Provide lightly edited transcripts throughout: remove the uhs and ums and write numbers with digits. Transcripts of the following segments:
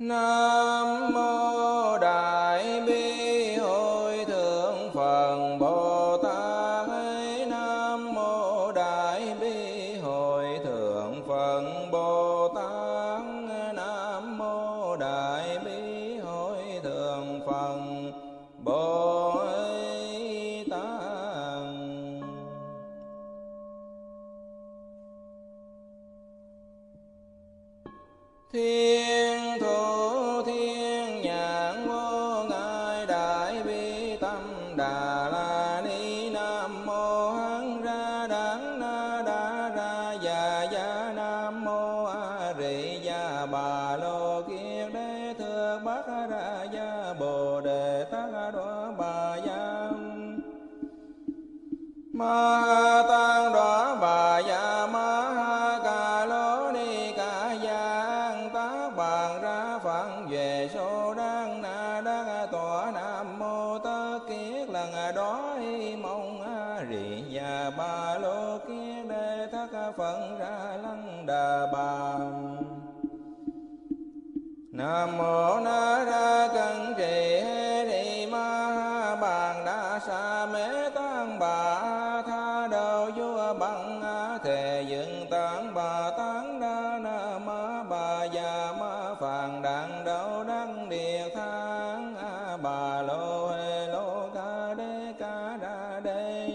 Nam mô Đại Bi Hội Thượng Phật Bồ Tát. Nam mô Đại Bi Hội Thượng Phật Bồ Tát. Nam mô Đại Bi Hội Thượng Phật Bồ Tát. Thiên thủ thiên nhãn vô ngại đại bi tâm đà la ni. Nam mô hán ra đán na đá ra già già. Nam mô a rị già bà lô kiết đế thượng bát ra gia bồ đề tát đoá bà gia ma tăng đoá bà gia ma ha ca lô ni ca gia bàn ra phận về số đang na đang tỏa. Nam mô tơ kiết lần đó y mong a rị và ba lô kiết đề thất phận ra lăng đà bà. Nam mô na ra cân trì hê ni ma bàn đa sa mê tăng bà tha đầu vua bằng thề dựng tăng bà tăng đa na ma bà già ma phàn đặng đâu đăng địa tháng bà lô hê lô ca đa đê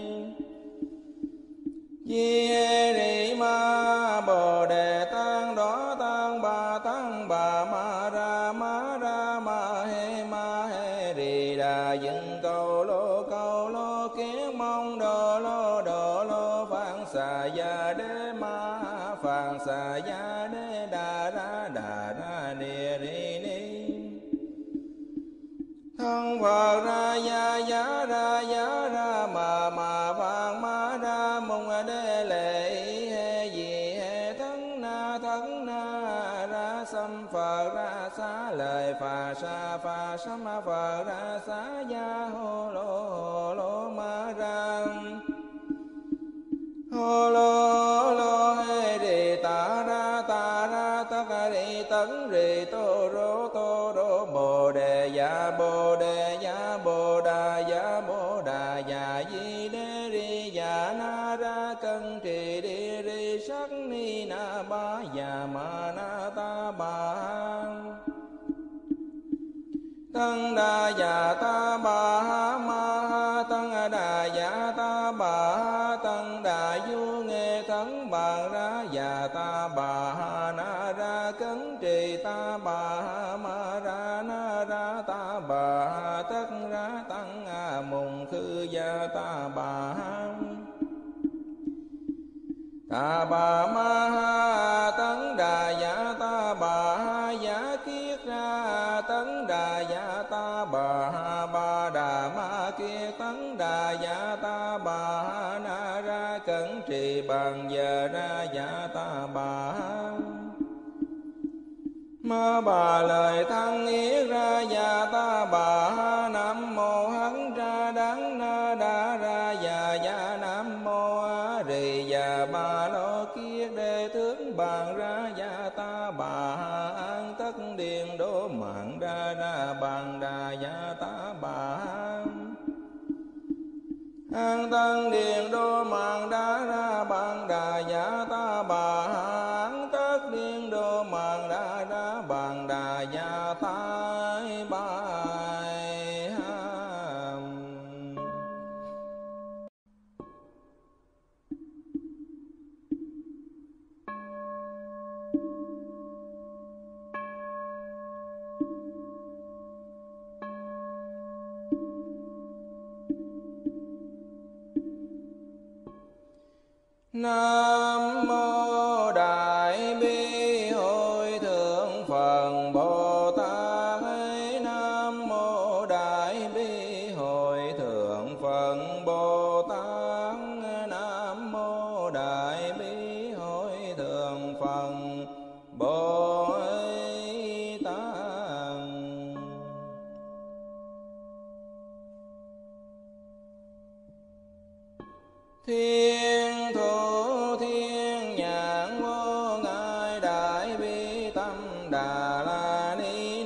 di hê ni ma bồ đề tăng đó tăng bà ma ra ma ra ma hê rì đà dựng câu lô kiến mong đồ lô phạn xà gia đế đà ra ni ri ni thân phật ra gia ra mà vàng ma ra mùng đế lệ hê gì hê thân na ra xâm phật ra xá lời phà xâm phật ra xá gia hồ lô ma ra hồ lô hê rì ta ra tất rì tấn rì tô rô bồ đề dạ bồ đà dạ di đê rì dạ na ra cân trì đi rì sắc ni na ba dạ ma na ta bà tăng đà dạ ta bà ma tăng đà dạ ta bà tăng đà du nghe tấn bà ra dạ ta bà na ra cấn trì ta bà ma ra na ra ta bà tất ra tăng mùng khư gia ta bà ta bà ma ha tấn đà dạ ta bà dạ kiết ra tấn đà dạ ta bà ba đà ma kia tấn đà dạ ta bà na ra cẩn trì bàn giờ ra dạ ta bà ma bà lời thăng yết ra dạ ta bà. Nam mô hán ra đán na đa ra dạ dạ. Nam mô a rì dạ bà lô kiết đê tướng bàn ra dạ ta bà an tất điện đô mạng ra ra bàn đà dạ ta bà an tân điện đô mạng đá ra bàn đà dạ ta bà an tất điện đô mạng đá ra bàn đà dạ ta bà. Nam mô Đại Bi Hội Thượng Phật Bồ Tát. Nam mô Đại Bi Hội Thượng Phật Bồ Tát. Nam mô Đại Bi Hội Thượng Phật Bồ Tát. Thiên thủ thiên nhãn vô ngại đại bi tâm đà la ni.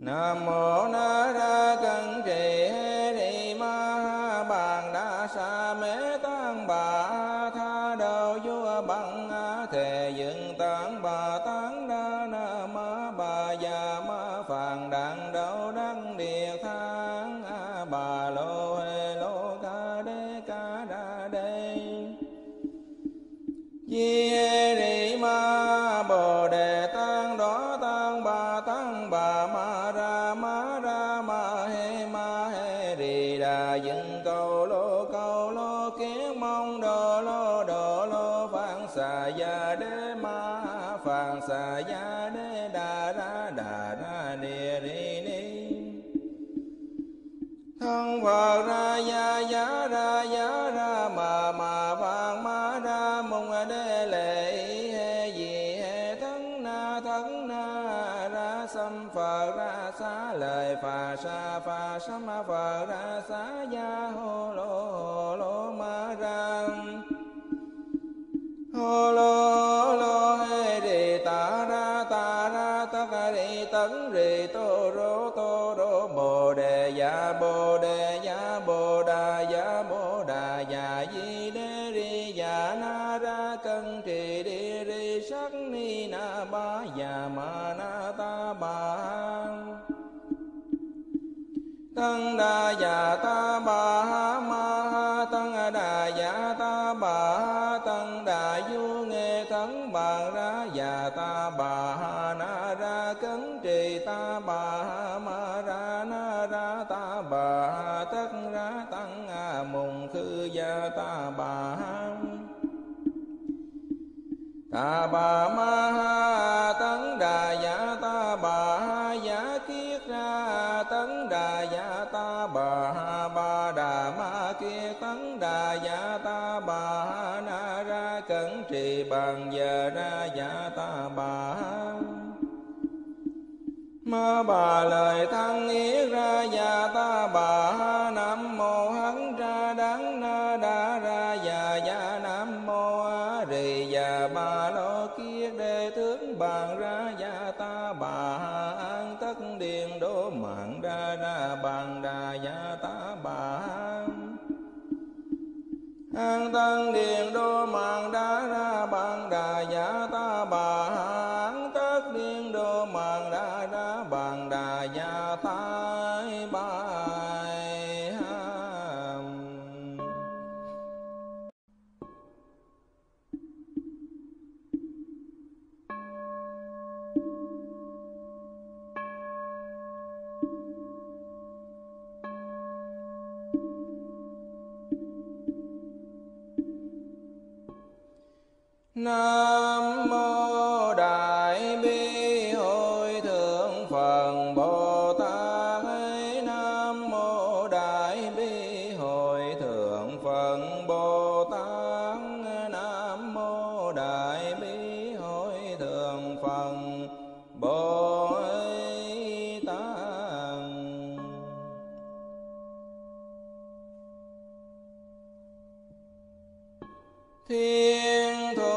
Nam mô na ra cân trì hê ni ma ha bàn đa sa mê tăng bà tha đầu vua bằng thề dựng tăng bà tăng đa na ma bà già ma phàn đặng đầu đăng địa thang bà lô hê lô ca đa đê chi hê ni ma bồ đề tăng đó tăng bà ma dựng câu lô kiến mong đồ lô phạn xà gia đế ma phạn xà gia đế đà ra ni ri ni thân phật ra giá ra mà phạn ma ra mùng đế lệ he gì he thân na ra xâm phật ra xá lời phà sa ma phật ra xá gia hồ lô ma ra hồ lô hê rì ta ra tất rì tấn rì tô rô bồ đề dạ bồ đà dạ di đê rì dạ na ra cân trì đi rì sắc ni na ba dạ ma na ta ba tăng đa dạ ta bà ma tăng đa dạ ta bà tăng đa du nghe tấn bàn ra dạ ta bà na ra cấn trì ta bà ma ra na ra ta bà tất ra tăng mùng khư gia ta bà ta bà ma tấn đà dạ ta bà dạ kiết ra tấn đà dạ ta bà ba đà ma kia tấn đà dạ ta bà na ra cẩn trì bằng giờ ra dạ ta bà ma bà lời thăng yết ra dạ ta bà nam mô hắn ra đắng na đa ra dạ dạ nam mô a rì dạ ba lo kia đề tướng bàn ra dạ ta bà an tất điền đô mạng ra ra bàn đà dạ ta bà an tăng điền đô mạng đá ra bàn đà dạ ta bà an tất điền đô mạng đá ra bàn đà dạ ta bà Nam mô Đại Bi Hội Thượng Phật Bồ Tát. Nam mô Đại Bi Hội Thượng Phật Bồ Tát. Nam mô Đại Bi Hội Thượng Phật Bồ Tát. Thiên Thủ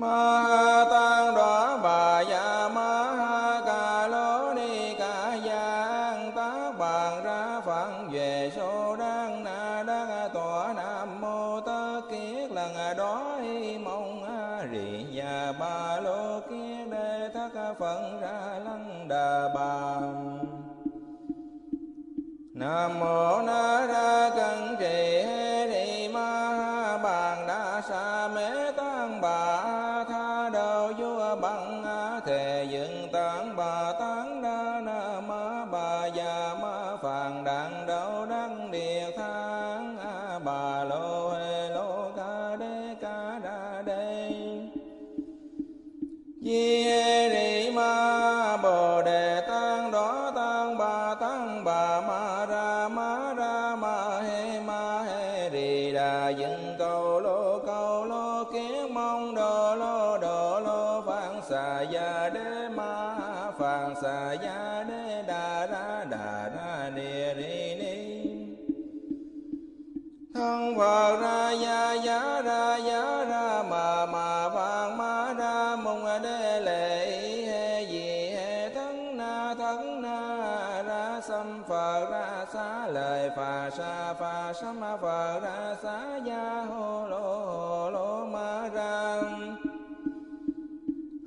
ma tăng đó bà già ma ca lô ni ca giang tác bàn ra phẳng về số đang na đang tòa nam mô tơ kiết lần đó mong a rì già ba lô kiết đề thất phận ra lăng đà bà nam mô na ra cân trì hê ni ma bàn đa sa mê tăng bà tha đầu vua bằng thề dựng tăng bà tăng đa na ma bà già Bồ Đề Tăng Đó Tăng Bà Ma Ra Ma He Rì Đà Dừng Câu Lô Kiến Mông Đồ Lô Phạn Xà Gia Đế Ma Phạn Xà Gia Đế Đà Ra Địa Ri Ni Thân Phật Ra Ya Ya Ra Ya Ra Ma Phạn Ma Ra Mông Đế Lệ Phật Ra Xá Lời Phà Sa Ma Phật Ra Xá Ya Hồ Lô Ma Ra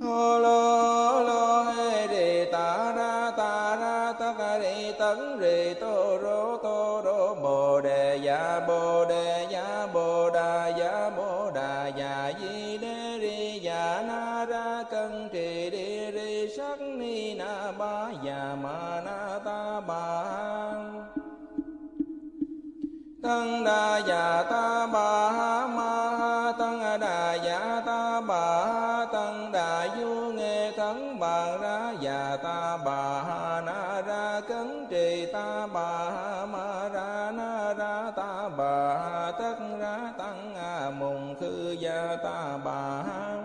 Hồ Lô Hê Rì Ta Ra Tấn Rì Tô Rô Bồ Đề Dạ Bồ Đề Dạ Bồ Đà Dạ Bồ Đà Dạ Di Đế Rì Dạ Na Ra Cân Trì Đi Rì Sắc Ni Na Ba Dạ Ma Na Ta Ba Tăng Đà Dạ Ta Bà Ma Ha Tăng Đà Dạ Ta Bà Ha Tăng Đà Du Nghe Thắng Bàn Ra Dạ Ta Bà Ha Na Ra Cấn Trì Ta Bà Ha Ma Ra Na Ra Ta Bà Ha Tất Ra Tăng A Mùng Khư Gia Ta Bà Ha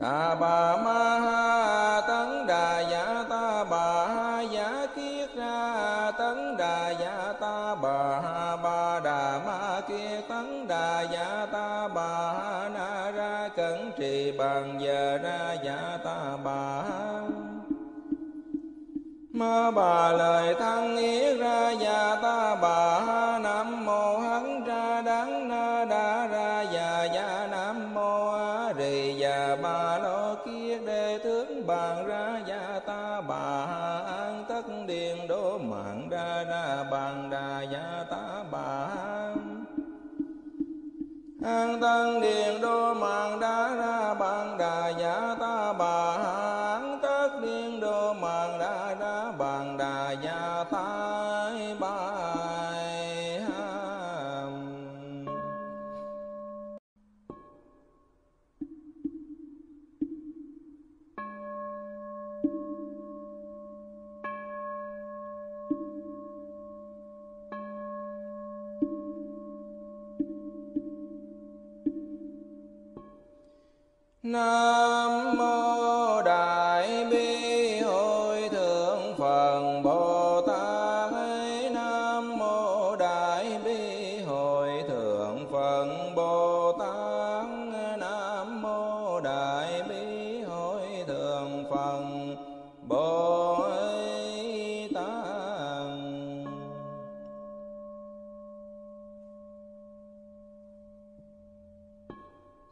Ta Bà Ma Ha Tăng Đà Dạ Ta Bà Ha Dạ Kiết Ra Tăng Đà Dạ Ta Bà Ha Ba Đà Ma Kia Tăng Đà Dạ Ta Bà Ha Na Ra Cẩn Trì Bàn Giờ Ra Dạ Ta Bà Ha Ma Bà Lời Thăng Yết Ra Dạ Ta Bà Ha Nam Mô Hắn Ra Đắng Na Đa Ra Dạ Dạ Nam Mô A Rì Dạ Ba Lo Kiết Đề Thướng Bàn Ra Dạ Ta Bà Ha An Tất Điền Đố Mạng Ra Ra Bàn Đà Dạ Ta Bà Ha An Tân Điền Đô Mạng Đá Ra Bàn Đà Dạ Ta Bà Ha An Tất Điền Đô Mạng Đá Ra Bàn Đà Dạ Ta Bà Ha. Nam Mô Đại Bi Hội Thượng Phật Bồ Tát. Nam Mô Đại Bi Hội Thượng Phật Bồ Tát. Nam Mô Đại Bi Hội Thượng Phật Bồ Tát.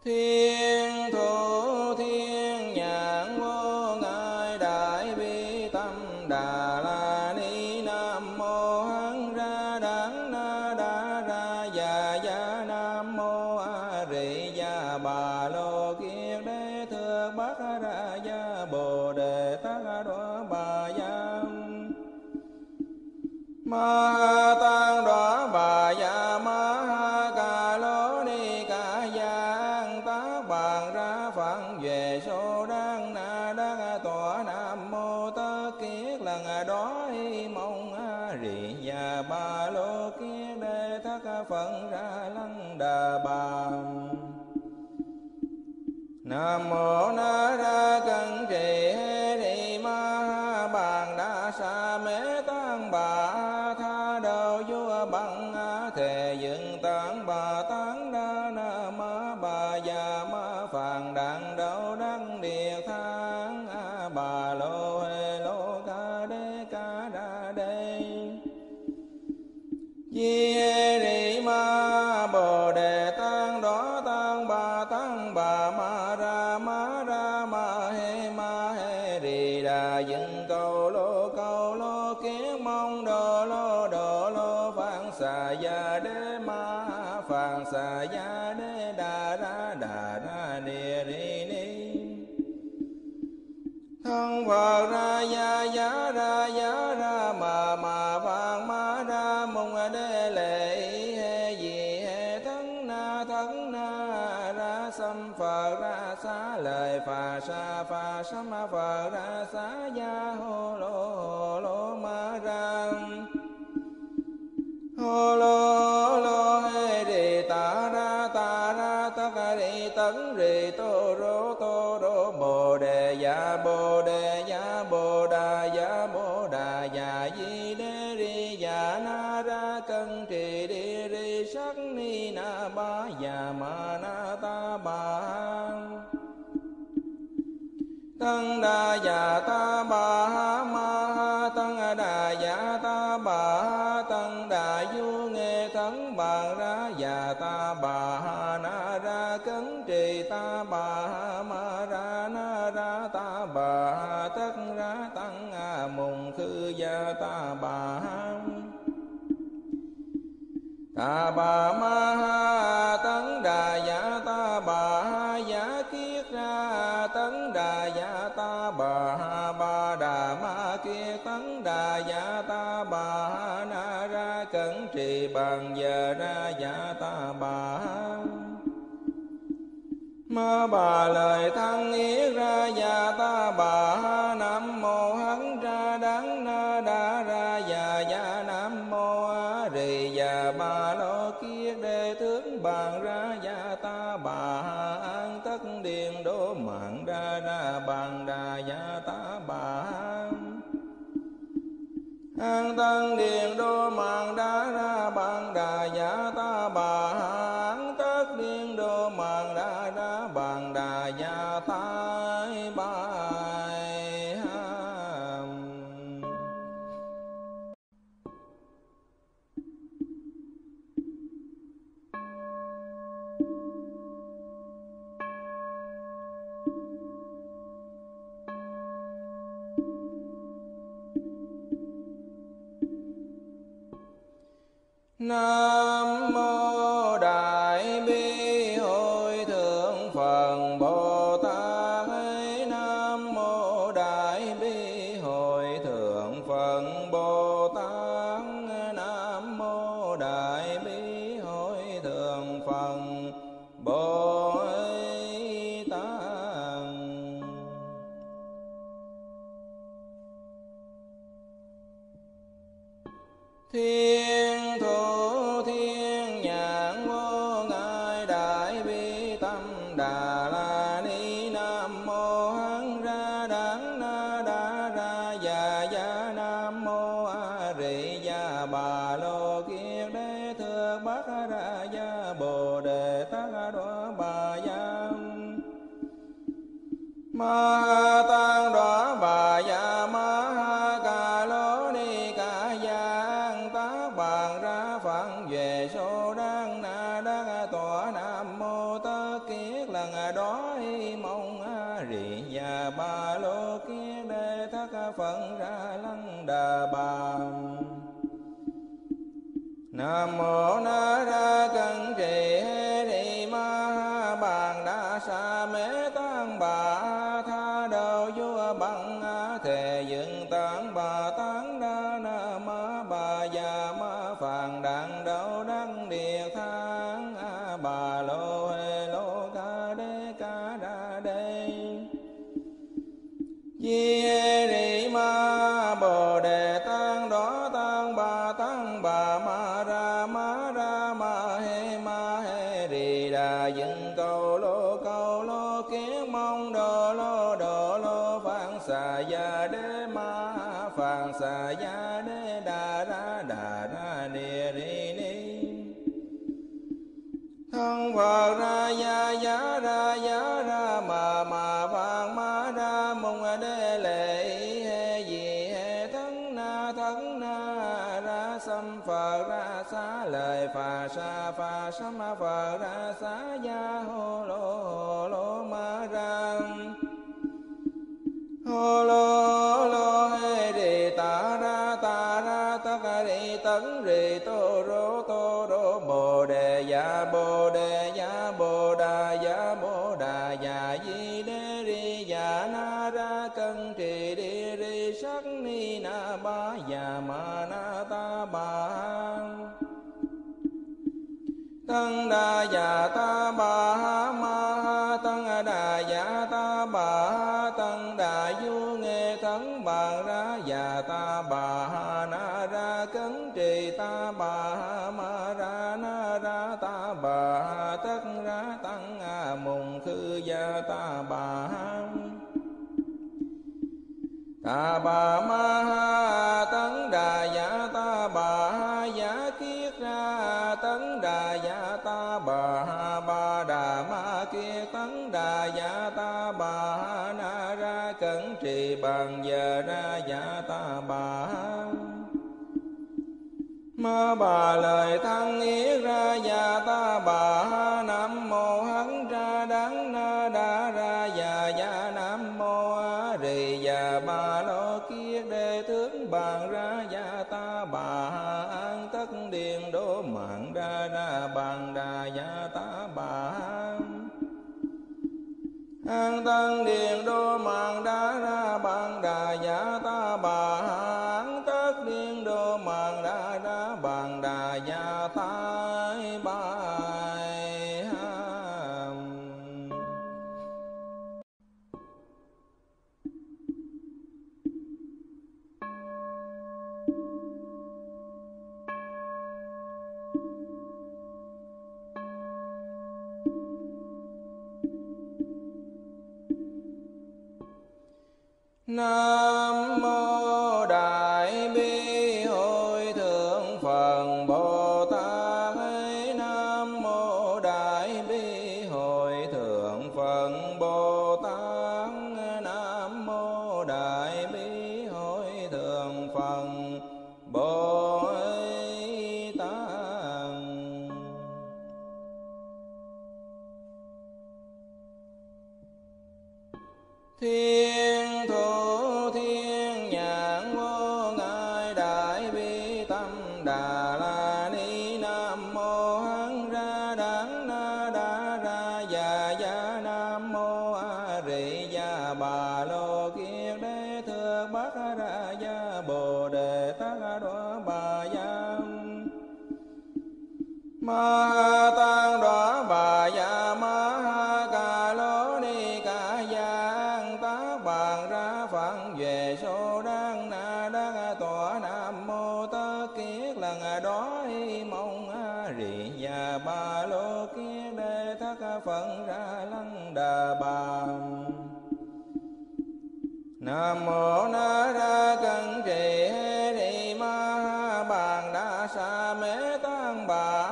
Thiên Thủ Ma Tăng Đó Bà Dạ Ma Ha Ca Lô Ni Ca Giang Tác Bàn Ra Phạn Về Sô Đăng Na Đăng Tòa Nam Mô Tất Kiết Lần Đó Y Mông A Rị Dạ Ba Lô Kiết Đê Thất Phận Ra Lăng Đà Bà. Nam Mô Na Ra Cân Trì Hê Ni Ma Ha Bàn Đa Sa Mê Tăng Bà Tha Đầu Vua Bằng A Thề Dựng Tăng Bà Tăng Đa Na Ma Bà Già Ma Phạn Đặng Đậu Đăng Địa Thang A Bà Lô Hê Lô Ca Đê Ca Đa Đê Di Hê Ni Ma Bồ Đề Tăng Đó Tăng Bà Tăng Bà Ma Ra Ma Ra Ma He Rì Đà Dừng Câu Lô Kiến Mông Đồ Lô Phạn Xà Gia Đế Ma Phạn Xà Gia Đế Đà Ra Địa Ri Ni Thân Phật Ra Ya Ya Ra Ya Ra Ma Phạn Ma Ra Mông Đế Lệ Phật Ra Xá Lời Phà Sa phà sam phờ ra xá gia hô lô ma ra hô lô lô hê rì ta ra tất cả rì tấn rì tô rô bồ đề ya bồ đà ya di đê rì ya na ra cân trì đi rì sắc ni na ba ya ma na ta ba tăng đa dạ ta bà ha ma ha tăng đa dạ ta bà ha tăng đa du nghe thắng bàn ra dạ ta bà ha na ra cấn trì ta bà ha ma ra na ra ta bà ha tất ra tăng a mùng khư gia ta bà ha ta bà ma ha tăng đa dạ ta bà ha dạ kiết ra tấn đà dạ ta bà ha ba đà ma kia tấn đà dạ ta bà ha na ra cẩn trì bằng giờ ra dạ ta bà ha ma bà lời thăng yết ra dạ ta bà ha nam mô hắn ra đắng na đa ra dạ dạ nam mô a rì dạ ba lo kia đề thướng bàn ra dạ ta bà ha an tất điện đố mạng ra ra bàn đà dạ ta bà ha an tân điện đô mạng đá ra bàn đà dạ ta bà ha an tất điện đô mạng đá ra bàn đà dạ ta bà ha. Nam mô Đại Bi Hội Thượng Phật Bồ Tát. Nam mô Đại Bi Hội Thượng Phật Bồ Tát. Nam mô Đại Bi Hội Thượng Phật Bồ Tát. Thiên thủ ma tăng đó bà già ma ha ca lô ni ca giang tá bàn ra phẳng về số đang na đang tòa nam mô tơ kiết lần đó y mong a rì già ba lô kiết đề thất phận ra lăng đà bà. Nam mô na ra cân trì hê ni ma ha bàn đa sa mê tăng bà tha đầu vua bằng á thề dựng tăng bà tăng đa na ma bà già ma phàn đặng đầu đăng địa tháng a bà lô hê lô ca đa đê chi hê ni ma bồ đề tăng đó tăng bà ma ra ma ra ma hê rì đà dựng câu lô kiến mong đồ lô phạn xà gia đê đà ra ni rì ni thân Phật ra giá ra mà vàng ma ra mùng đê lệ hê gì hê thân na ra xâm Phật ra xá lời phà xâm Phật ra xá gia hô lô ma ra hô lô hê rì ta ra tất cả rì tấn rì tô rô bồ đề ya bồ đà ya di đê rì ya na ra cân trì đi rì sắc ni na ba ya ma na ta ba Tăng đa dạ ta bà ma ha, tăng đà dạ ta bà ha, tăng đà du nghe thắng bà ra dạ ta bà ha, na ra cấn trì ta bà ha, ma ra na ra ta bà ha, tất ra tăng a mùng khư gia ta bà ha. Ta bà ma ha, tăng đà dạ ta bà ha, dạ kiết ra tăng đà dạ ta bà ha, ba đà ma kia tăng đà dạ ta bà ha, na ra cẩn trì bàn giờ ra dạ ta bà ha. Ma bà lời thăng yết ra dạ ta bà ha, nam mô hắn ra đắng na đa ra dạ dạ nam mô a rì dạ bà lo kia đề thướng bàn ra dạ ta bà ha, an tất điện đố mạng ra ra bàn đà dạ ta bà ha. An tăng điện đô mạng đá ra bàn đà dạ ta bà ha, an tất điện đô mạng đá ra bàn đà dạ ta bà ha. Nam mô Đại Bi Hội Thượng Phật Bồ Tát, Nam mô Đại Bi Hội Thượng Phật Bồ Tát, Nam mô Đại Bi Hội Thượng Phật Bồ Tát. Thiên thủ thiên nhãn vô ngại đại bi tâm đà la ni, nam mô hán ra đắng na đa ra già già nam mô a rị già bà lô kiết đế thưa bát ra gia bồ đề tát đóa bà gia ma tăng đóa bà gia ma ha ca lô ni ca gia bàn ra phản về số đang na đang tòa nam mô tất kiết lần đó mong a rị và ba lô kiết đề thất phận ra lăng đà bà. Nam mô na ra cẩn trì hê ni ma ha, bàn đa sa mê tăng bà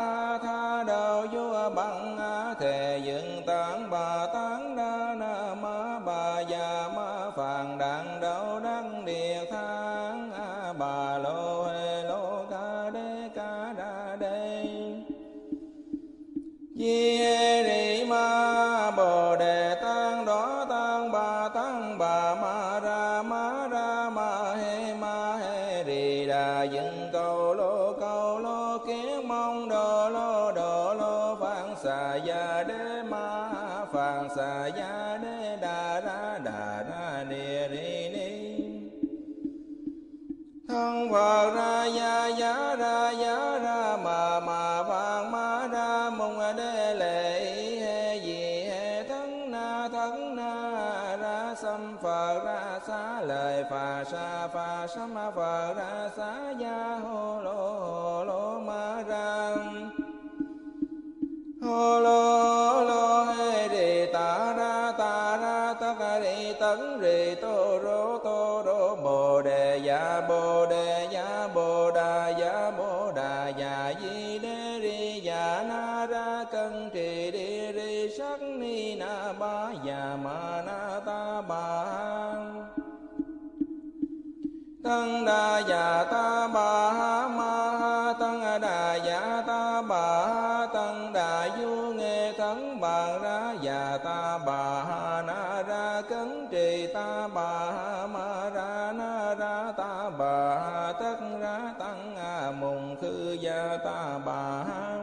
tha đầu vua bằng a thề dựng tăng bà tăng đa na ma bà già ma phàn đặng đâu đăng địa thang a bà lô hê lô ca đê ca đa đê di hê ni ma bồ đề tăng đó tăng bà tăng bà ma ra ma ra ma hê rì đà dựng câu lô kiến mong đồ lô phạn xà gia đê đà ra ni ri ni thân Phật ra giá ra mà vàng ma ra mùng đê lệ hê gì hê thân na ra xâm Phật ra xá lời phà xâm Phật ra xá gia hồ lô ma ra hồ lô hê rì ta ra tất rì tấn rì tô rô bồ đề dạ bồ đà dạ di đê rì dạ na ra cân trì đi rì sắc ni na ba dạ ma na ta bà tăng đà dạ ta bà ha ma ha, tăng đà dạ ta bà ha, tăng đà du nghe thắng bà ra dạ ta bà ha, na ra cấn trì ta bà ha, ma ra na ra ta bà ha, tất ra tăng a mùng khư gia ta bà ha.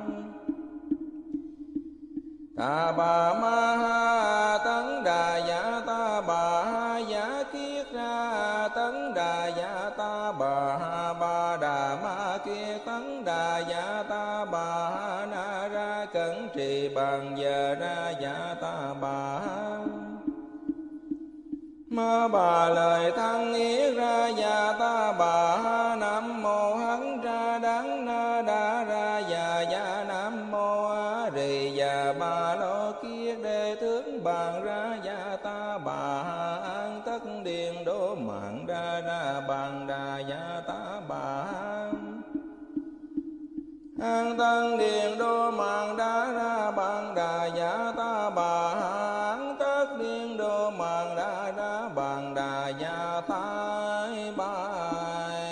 Ta bà ma ha, tấn đà dạ ta bà ha, dạ kiết ra tấn đà dạ ta bà ha, ba đà ma kia tấn đà dạ ta bà ha, na ra bàn giờ ra giả ta bà. Ma bà lời thăng yết ra già ta bà nam mô hắn ra đắng na đa ra già già nam mô a rì già bà lo kia đề tướng bàn ra già ta bà an tất điền đô mạng ra ra bàn đà già ta bà an tân điền đô mạng đá ra bàn đà già ta bà an tất điền đô mạng đá bàn đà gia tái bài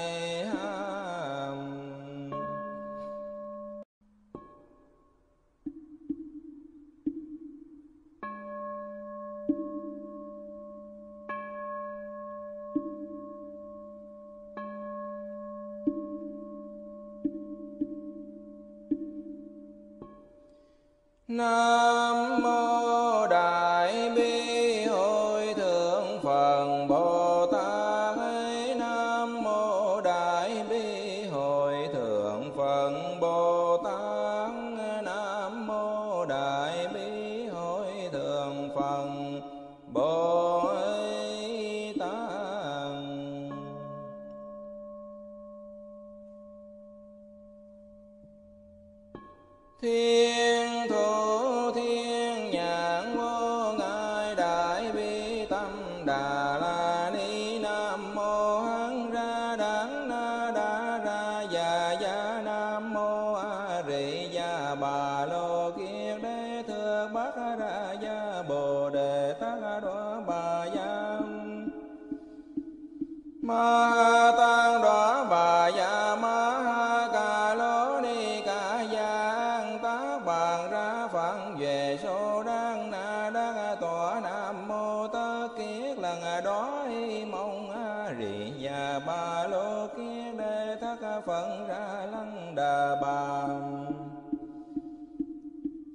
nam mô đại bi thiên thủ thiên nhãn vô ngại đại bi tâm đà la ni nam mô hán ra đắng na đa ra già già nam mô a rị già bà lô kiết đế thượng bát ra gia bồ đề tát đóa bà gia ma tăng đóa bà gia ma ca lô ni ca gia bàn ra phận về số đang na đang tòa nam mô tơ kiết lần đó y mong a rị nhà ba lô kiết đề thất phận ra lăng đà bà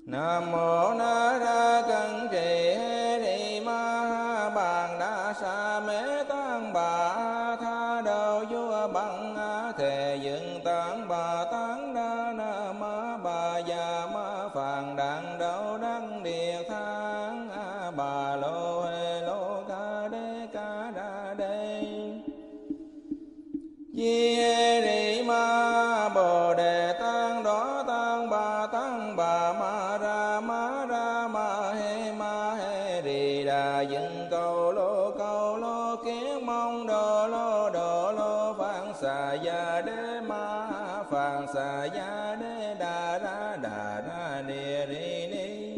nam mô na ra cân trì hê ni ma bàn đa sa mê tăng bà tha đầu vua bằng a thề dựng tăng bà tăng đa na ma bà già ma phàn đặng đâu đăng địa thang a bà lô hê lô ca đê ca đa đê di hê ni ma bồ đề tăng đó tăng bà ma ra ma ra ma he rì đà dựng câu lô kiến mong đồ lô phạn xà gia đế ma phạn xà gia đế đà ra ni rì ni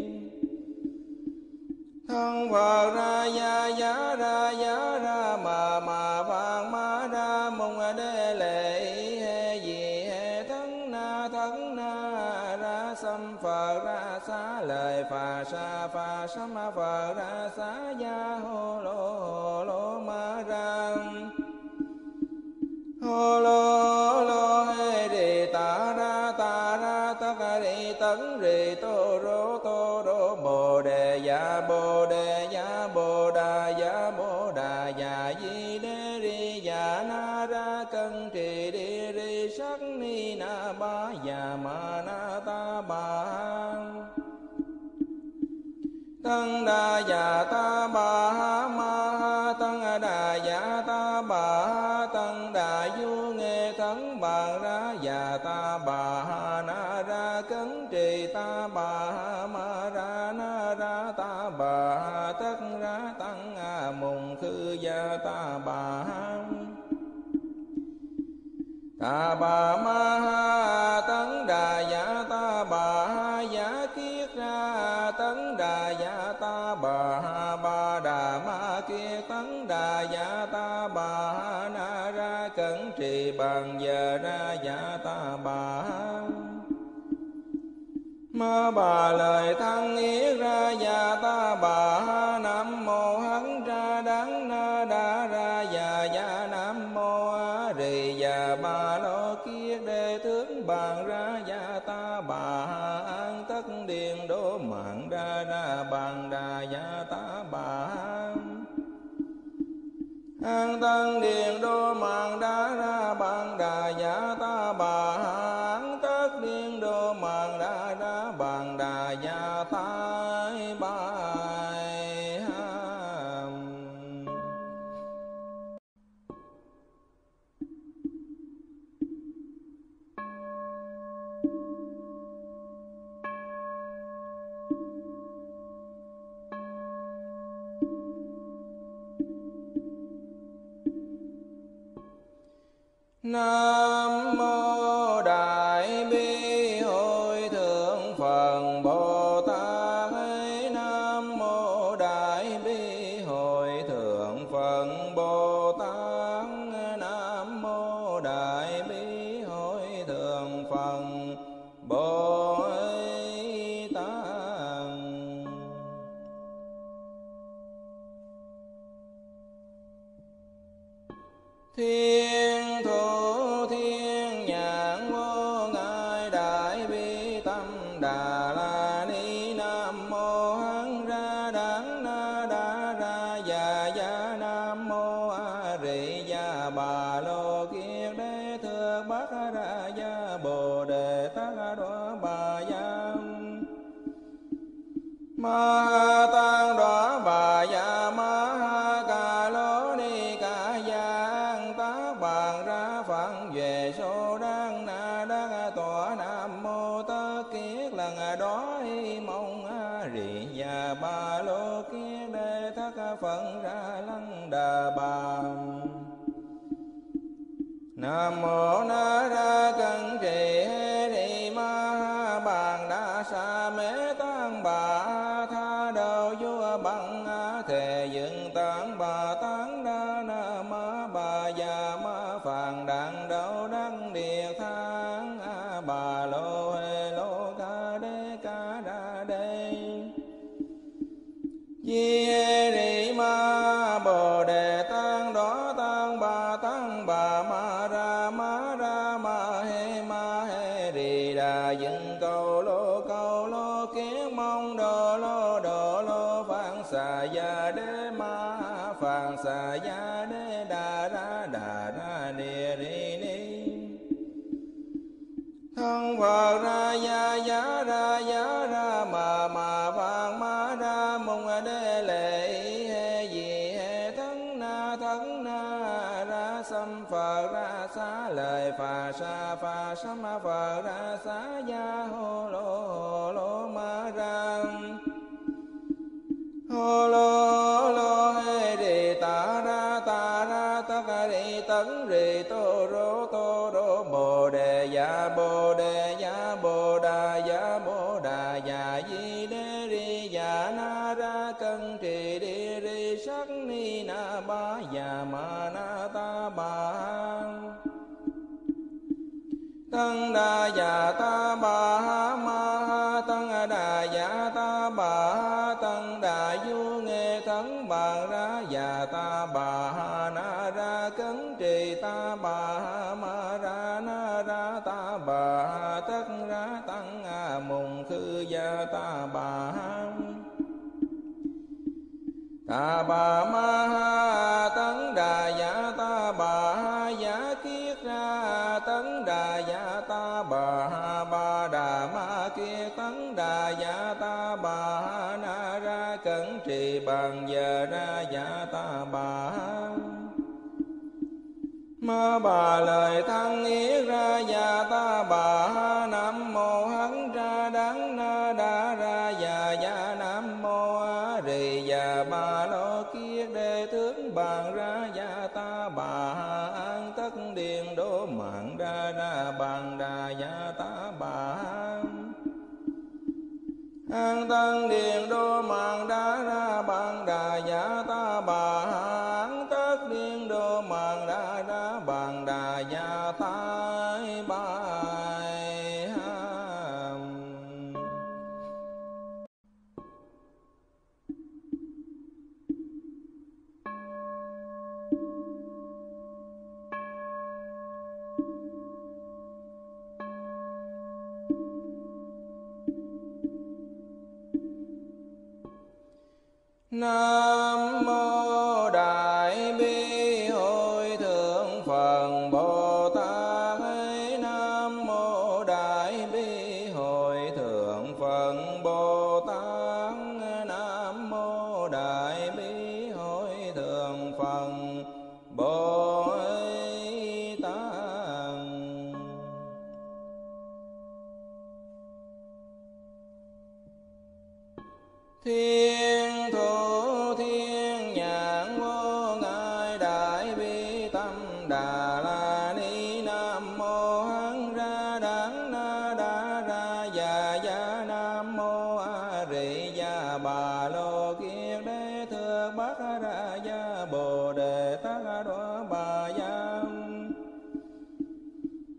thân phật ra gia ra mà phạn ma ra mong đế lệ he gì he thân na ra xâm phật ra xá lời phà sa ma phà ra xá gia hồ lô ma ra hồ lô hê rì ta ra tất rì tấn rì tô rô bồ đề dạ bồ đà dạ di đê rì dạ na ra cân trì đi rì sắc ni na ba dạ ma na ta bà tăng đà dạ ta bà ma tăng đà dạ ta bà tăng đà du nghe tấn bà ra dạ ta bà na ra cấn trì ta bà ma ra na ra ta bà tất ra tăng mùng khư gia ta bà ta bà ma tấn đà dạ ta bà dạ kiết ra tấn đà dạ ta bà ba đà ma kia tấn đà dạ ta bà na ra cẩn trì bàn giờ ra dạ ta bà ma bà lời thăng yết ra già ta bà nam mô hắn ra đắng na đa ra già già nam mô a rì già bà lô kiết đề tướng bàn ra già ta bà an tất điền đô mạng ra ra bàn đà già ta bà an tân điền đô mạng đá ra bàn đà già ta bà an tất điền đô mạng đá ra bàn đà già Nam mô Đại Bi Hội Thượng Phật Bồ Tát. Nam mô Đại Bi Hội Thượng Phật Bồ Tát. Nam mô Đại Bi Hội Thượng Phật Bồ Tát. Thiên thủ thiên nhãn vô ngại đại bi tâm đà la ni. Nam mô hán ra đán na đá ra già già. Nam mô a rị già bà lô kiết đế thượng bát ra gia bồ đề tát đóa bà gia ma tăng đóa bà gia ma ha ca lô ni ca gia bàn ra phận về số đang na đang tòa. Nam mô tơ kiết lần đó y mong a rị và ba lô kiết đề thất phận ra lăng đà bà. Nam mô na ra cân trì hê ni ma ha bàn đa sa mê tăng bà tha đầu vua bằng a thề dựng tăng bà tăng đa na ma bà già ma phàn đặng đâu đăng địa thang a bà lô hê lô ca đa đê chi hê ni ma bồ đề tăng đó tăng bà tăng bà ma ra ma ra ma hê rì đà dựng câu lô kiến mong đồ lô phạn xà gia đế ma phạn xà gia đế đà ra ni ri ni thân phật ra gia ra mà phạn ma ra mùng đế lệ hê gì hê thân na ra xâm phật ra xá lời phà sa ma phật ra xá gia hồ lô ma ra hồ lô hê rì ta ra tất rì tấn rì tô rô bồ đề dạ bồ đà dạ di đế rì dạ na ra cân trì đi rì sắc ni na ba dạ ma na ta bà tăng đà dạ ta bà ma ha tăng đà dạ ta bà tăng đà du nghe thắng bàn ra dạ ta bà na ra cấn trì ta bà ma ra na ra ta bà tất ra tăng mùng khư gia ta bà ta bà ma ha tấn đà dạ ta bà dạ kiết ra tấn đà dạ ta bà ba đà ma kia tấn đà dạ ta bà na ra cẩn trì bàn giờ ra dạ ta bà ma bà lời thăng yết ra dạ ta bà. Nam mô hán ra đắng na đa ra dạ dạ. Nam mô a rì dạ bà lô kiết đề tướng bàn ra dạ ta bà an tất điện đố mạng ra ra bàn đà dạ ta bà an tân điện đô mạng đá ra bàn đà dạ ta bà an tất điện đô mạng đá ra bàn đà dạ ta bà. Nam mô Đại Bi Hội Thượng Phật Bồ Tát. Nam mô Đại Bi Hội Thượng Phật Bồ Tát. Nam mô Đại Bi Hội Thượng Phật Bồ Tát. Thiên thủ đại bi tâm đà la ni. Bồ Đề Tát Đọa Bà Gia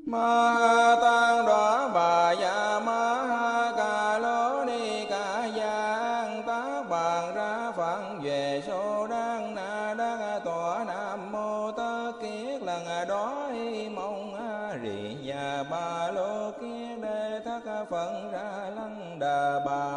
Ma Tăng Đọa Bà Gia Ma Ha Ca Lô Ni Ca Giang Tác Bàn Ra Phạn Về Sô Đăng Na Đăng Tòa Nam Mô Tơ Kiết Lần Đói Mông A Rị Và Ba Lô Kiết Đề Thác Phận Ra Lăng Đà Bà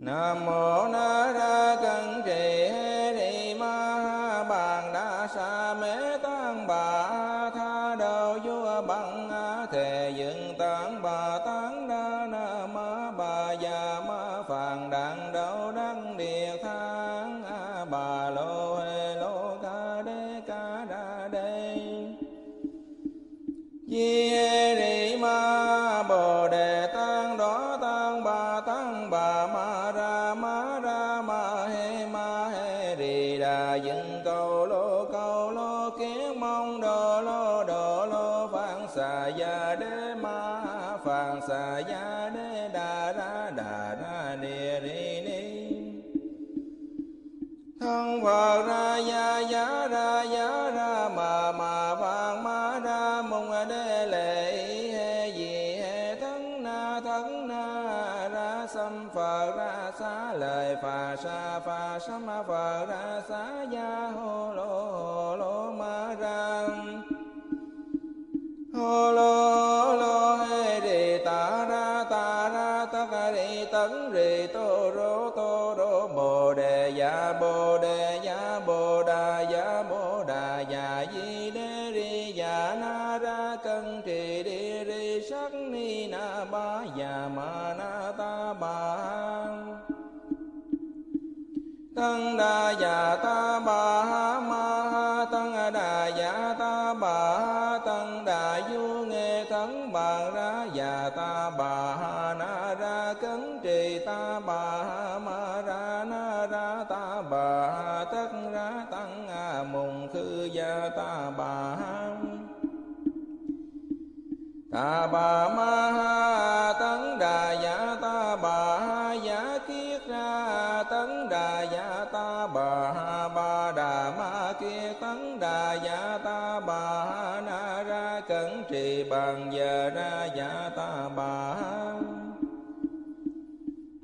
Nam Mô Na Ra Cân Trì Hê Ni Ma Ha Bàn Đa Sa Mê Tăng Bà Tha Đầu Vua Bằng A Thề Dựng Tăng Bà Tăng Đa Na Ma Bà Già Ma Phàn Đặng Đậu Đăng Địa Thang A Bà Lô Hê Lô Ca Đê Ca Đa Đê Chi Hê Ni Ma Bồ Đề Tăng Đó Tăng Bà Tăng Bà Ma Dựng câu lô kiến mong đồ lô phạn xà gia đế ma phạn xà gia đế đà ra ni ri ni thân phật ra giá mà phạn ma ra mùng đế lệ he gì he thân na ra xâm phật ra xá lời phà sa ma phà ra xá gia hồ lô ma ra hồ lô hê rì ta ra tất cả rì tấn rì tô rô bồ đề dạ bồ đà dạ di đê rì dạ na ra cân trì đi rì sắc ni na ba dạ ma na ta bà Tăng Đa Dạ Ta Bà Ma Ha Tăng Đa Dạ Ta Bà Tăng Đa Du Nghe Thắng Bàn Ra Dạ Ta Bà Na Ra Cấn Trì Ta Bà Ma Ra Na Ra Ta Bà Tất Ra Tăng Mùng Khư Gia Ta Bà Ta Bà Ma Ha Tăng Đa Dạ Ta Bà Dạ Kiết Ra Tấn Đà Dạ Ta Bà Ba Đà Ma Kia Tấn Đà Dạ Ta Bà Na Ra Cẩn Trì Bàn Giờ Ra Dạ Ta Bà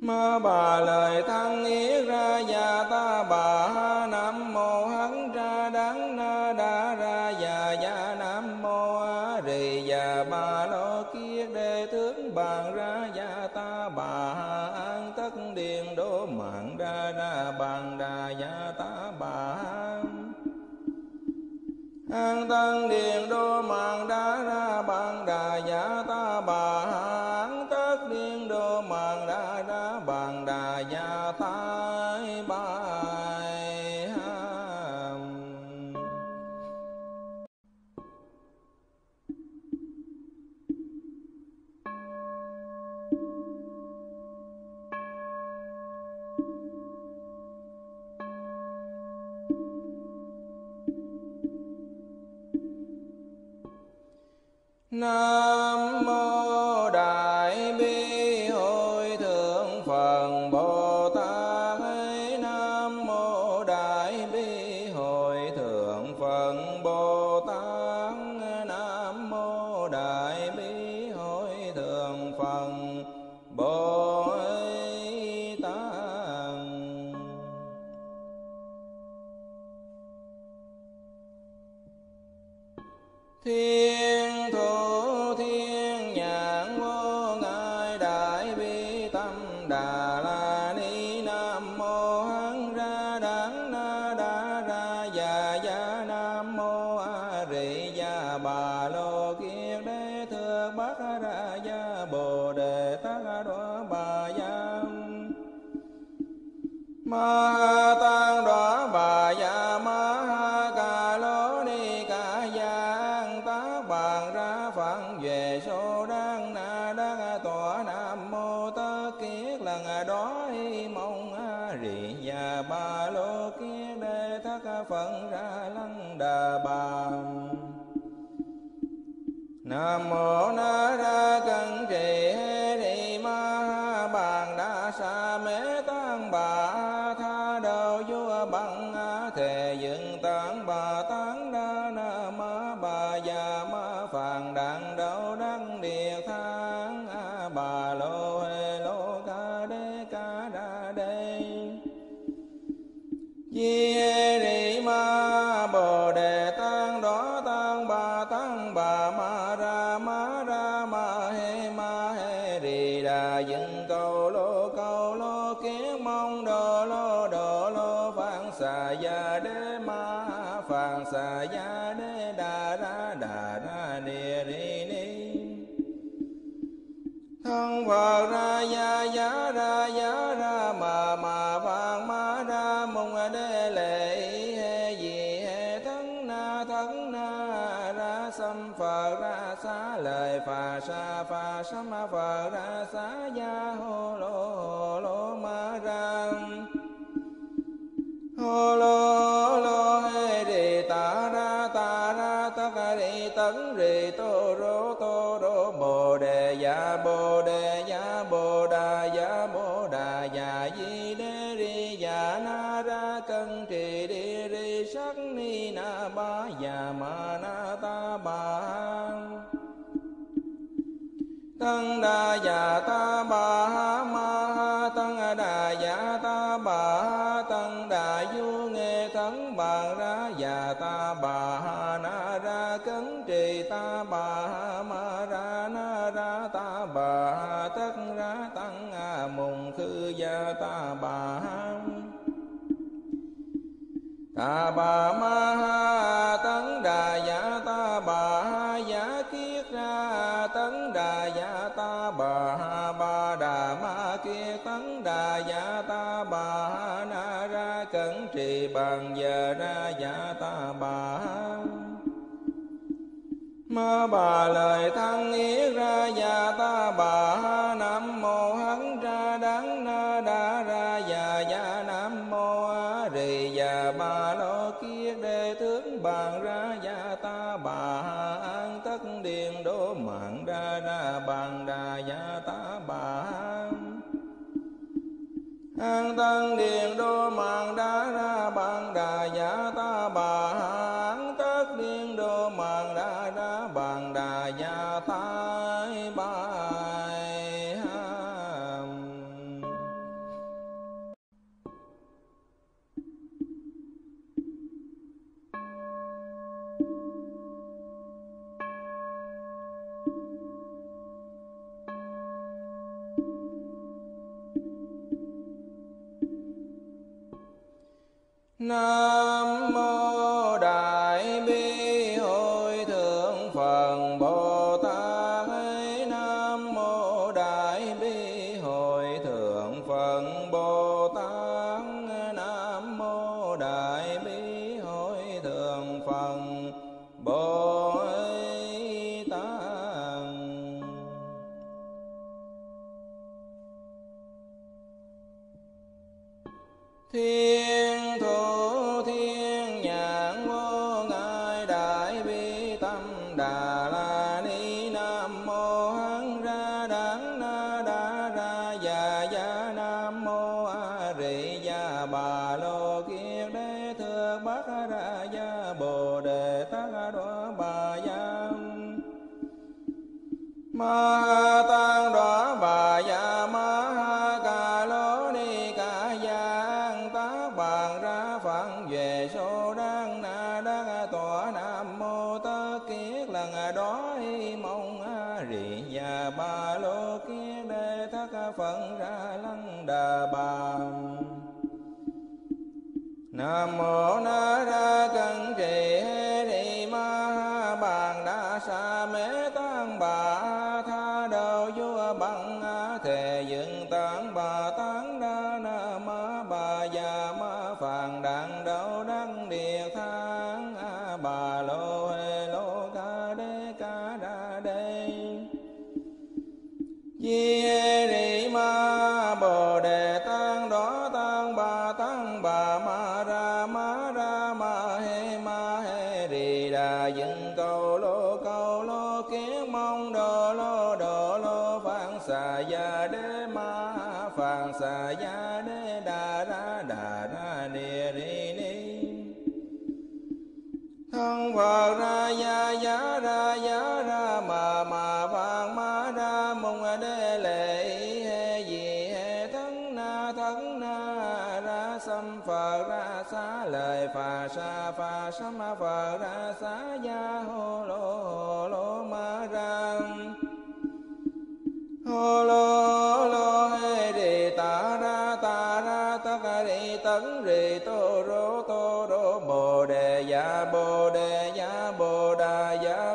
Ma Bà Lời Thăng Yết Ra Dạ Ta Bà Nam Mô Hắn Ra Đắng Na Đa Ra Dạ Dạ Nam Mô A Rì Dạ Ba Lo Kiết Đê Thướng Bàn Ra Dạ Ta Bà An Tất Điền Đô Mạng Ra Ra Bàn Đà Dạ Ta Bà An Tân Điền Đô Mạng Đa Ra Bàn Đà Dạ Ta Bà An Tất Điền Đô Mạng Đa Ra Bàn Đà Dạ Ta Bà Nam Mô Đại Bi Hội Thượng Phật Bồ Tát Nam Mô Đại Bi Hội Thượng Phật Bồ Tát Nam Mô Đại Bi Hội Thượng Phật Bồ Tát Thiên Thủ Ma Tăng Đọa Bà Dạ Ma Ha Ca Lô Ni Ca Giang Tác Bàn Ra Phạn Về Sô Đăng Na Đăng Tòa Nam Mô Tơ Kiết Lần Đói Mông A Rị Và Ba Lô Kiết Đê Thác Phận Ra Lăng Đà Bà Nam Mô Na Ra Cân Trì Hê Ni Ma Ha Bàn Đa Sa Mê Tăng Bà Tha Đầu Vua băng thề dựng tán bà tán đa na ma bà già ma phàn đạn đạo đăng địa tháng bà lô hê lô ca đa đê chi hê rị ma bồ đề tăng đó tăng bà ma ra ma hê rị đà dựng câu lô kiến mong đồ lô phạn xà gia đế ma phạn xà gia đế đà ra ni ri ni thân phật ra ya ra mà vàng ma ra mùng đế lệ he gì he thân na ra sâm phật ra xá lời phà sa ma phật ra xá gia hồ lô ma ra hồ lô he đề ta ra tất cả đi tấn rì tô rô bồ đề ya bồ đà ya di đế ri ya na ra cân trì đi ri sắc ni na ba ya ma na ta ba tăng đà ya ta ba ma tăng đà ya ta ba tăng đà du nghe tấn bàn ra ya ta ba na ra cấn trì ta ba ma ra na ra ta ba tất ra tăng mùng khư ya ta ba ta bà ma ha tấn đà giả ta bà ha giả kiết ra tấn đà giả ta bà ha ba đà ma kia tấn đà giả ta bà ha na ra cẩn trì bằng giờ ra giả ta bà ha ma bà lời thăng yết ra già ta bà nam mô hắn ra đắng na đa ra già già nam mô a rì già bà lo kia đề tướng bàn ra già ta bà an tất điện đố mạng ra ra bàn đà già ta bà an tân điện đô mạng đá ra bàn đà giả ta bà an tất điện đô mạng đá ra bàn đà giả ta bài Nam mô Đại Bi Hội Thượng Phật Bồ Tát. Nam mô Đại Bi Hội Thượng Phật Bồ Tát. Nam mô Đại Bi Hội Thượng Phật Bồ Tát. Thiên thủ thiên nhãn vô ngại đại bi tâm đà la ni. Nam mô hán ra đắng na đa ra già già nam mô a rị già bà lô kiết đế thượng bát ra gia bồ đề tát đóa bà gia ma tăng đóa bà gia ma ca lô ni ca gia bàn ra phận về số đang na đang tòa. Nam mô tất kiết lần đó mong a rị và ba lô kiết đề thất phận ra lăng đà bà. Nam mô na ra cân trì hê rị ma bàn đa sa mê tăng bà tha đầu vua bằng thề dựng tán bà tán đa na ma bà già ma phàn đạn đạo đăng địa tháng bà lô hê lô ca đa đê chi hê rị ma bồ đề tăng đó tăng bà ma ra ma hê rị đà dựng câu lô kiến mong đồ lô phạn xà gia đế đà ra ni ri khăn vào ra giá ra mà vàng má ra mông đê lệ he gì he thân na ra xâm phở ra xá lời phà sa ma phở ra xá gia hồ lô ma ra hồ lô he đi ta ra tất đi tấn rì tô rô bồ đề ya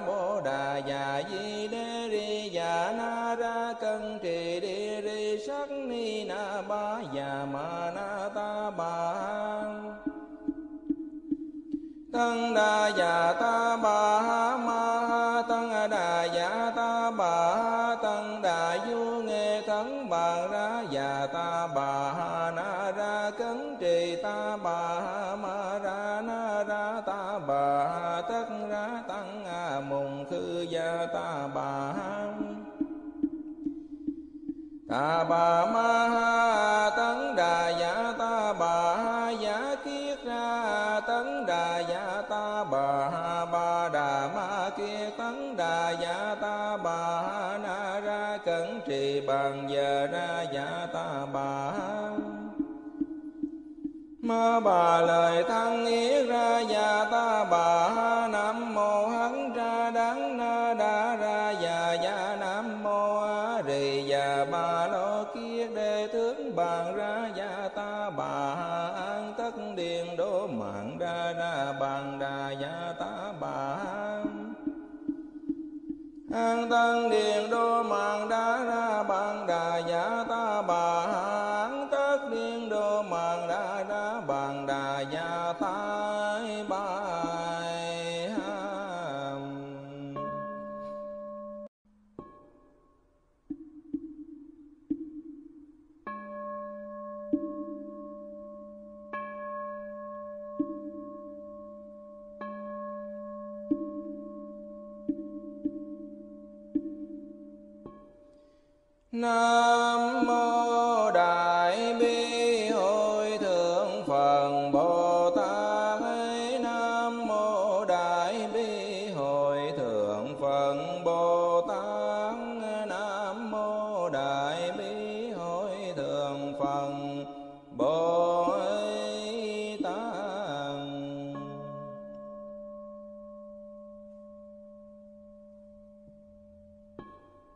bồ đà ya di đê ri ya na ra cân trì đi ri sắc ni na ba ya ma na ta ba tăng đà ya ta ba ma tăng đà ya ta ba tăng đà du nghe thắng bàn ra ya ta ba na ra cấn trì ta ba ma ra na ra ta ba tất ra tăng mùng khư gia ta ba ta bà ma ha tấn đà giả ta bà ha giả kiết ra tấn đà giả ta bà ha ba đà ma kia tấn đà giả ta bà ha na ra cẩn trì bằng giờ ra giả ta bà ha ma bà lời thăng yết ra già ta bà nam mô hắn ra đắng na đa ra già già nam mô a rì già ba lo kia đề tướng bàn ra già ta bà an tất điền đô mạng ra ra bàn đà già ta bà an tân điền đô mạng đá ra bàn đà già ta bà an tất điền đô mạng đá bàn đà gia tái bài nam mô đại bi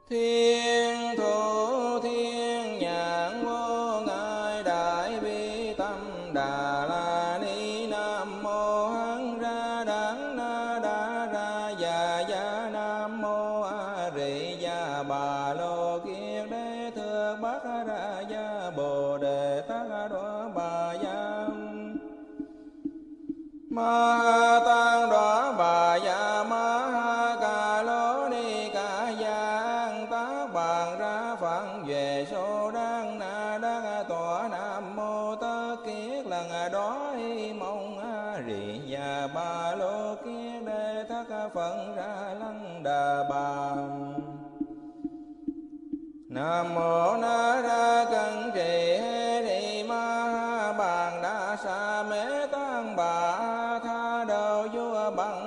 thiên thủ thiên nhãn vô ngại đại bi tâm đà la ni nam mô hán ra đắng na đa ra già già nam mô a rị già bà lô kiết đế thượng bát ra gia bồ đề tát đóa bà gia ma tăng đóa bà gia ma ca lô ni ca gia bàn ra phận về số đang na đang tòa nam mô tơ kiết lần đó y mong a rị nhà ba lô kiết đề thất phận ra lăng đà bà nam mô na ra cân trì hê ni ma bàn đa sa mê tăng bà tha đầu vua bằng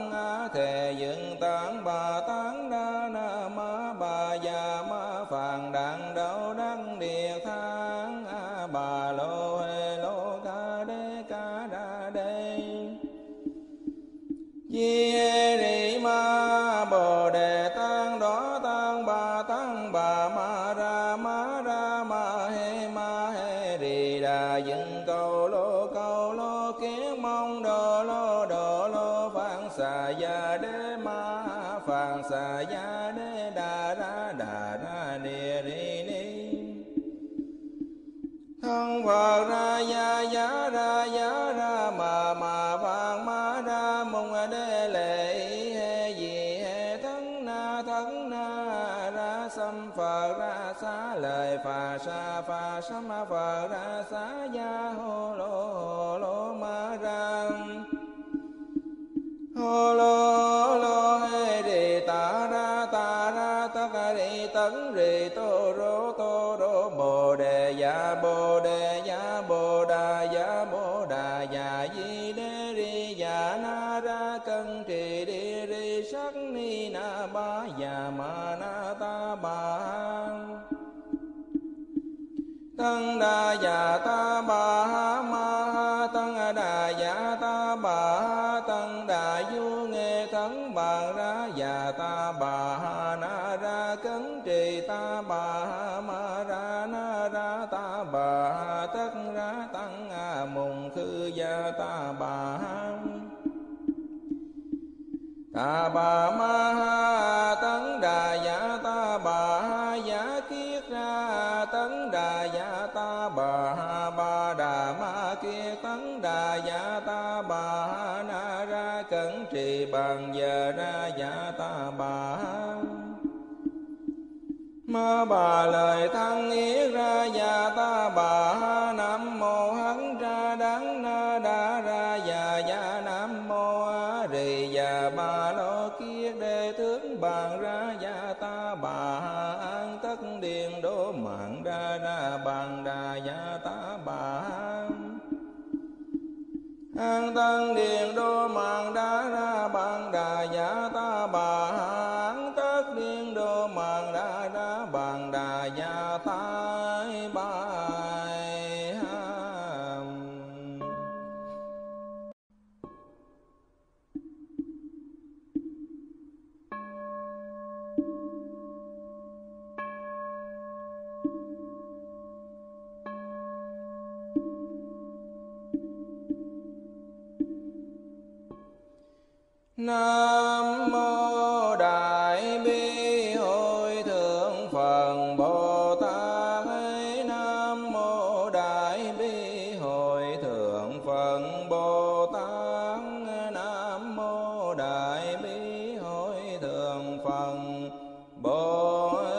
thề dựng tăng bà tăng đa na ma bà già ma phàn đặng đâu đăng địa thang bà lô hê lô ca đa đê di hê ni ma bồ đề tăng đó tăng bà ma ra ma ra ma hê rì đà dựng câu lô kiến mong đồ lô phạn xà gia đế ma phạn xà gia đế đà ra ni ri ni thân vào ra giá ra mà vàng ma ra mong đế lệ hê gì hê thân na ra xâm phở ra xá lời phà sa ma phở ra xá gia hồ lô ma ra hồ lô hê rì ta ra tất đi tấn rì tô rô bồ đề ya bồ đà ya di đê ri ya na na ra cân trì đi ri sắc ni na ba già ma na ta ba tăng đa già ta ba ma tăng đa già ta ba tăng đa du nghe thắng bàn ra già ta ba na ra cấn trì ta ba ma ra na ra ta ba tất ra tăng mùng khư gia ta ba ta bà ma ha tấn đà dạ ta bà ha dạ kiết ra tấn đà dạ ta bà ha ba đà ma kia tấn đà dạ ta bà ha na ra cẩn trì bằng giờ ra dạ ta bà ha ma bà lời thăng yết ra dạ ta bà ha nam mô hắn ra đắng na đa ra dạ dạ nam mô a rì dạ ba lo kia đề thướng bàn ra dạ ta bà ha an tất điền đô mạng ra ra bàn đà dạ ta bà ha an tăng điền đô mạng đá ra bàn đà dạ ta bà ha an tất điền đô mạng đá ra bàn đà dạ ta bà ha. Nam mô Đại Bi Hội Thượng Phật Bồ Tát. Nam mô Đại Bi Hội Thượng Phật Bồ Tát. Nam mô Đại Bi Hội Thượng Phật Bồ Tát.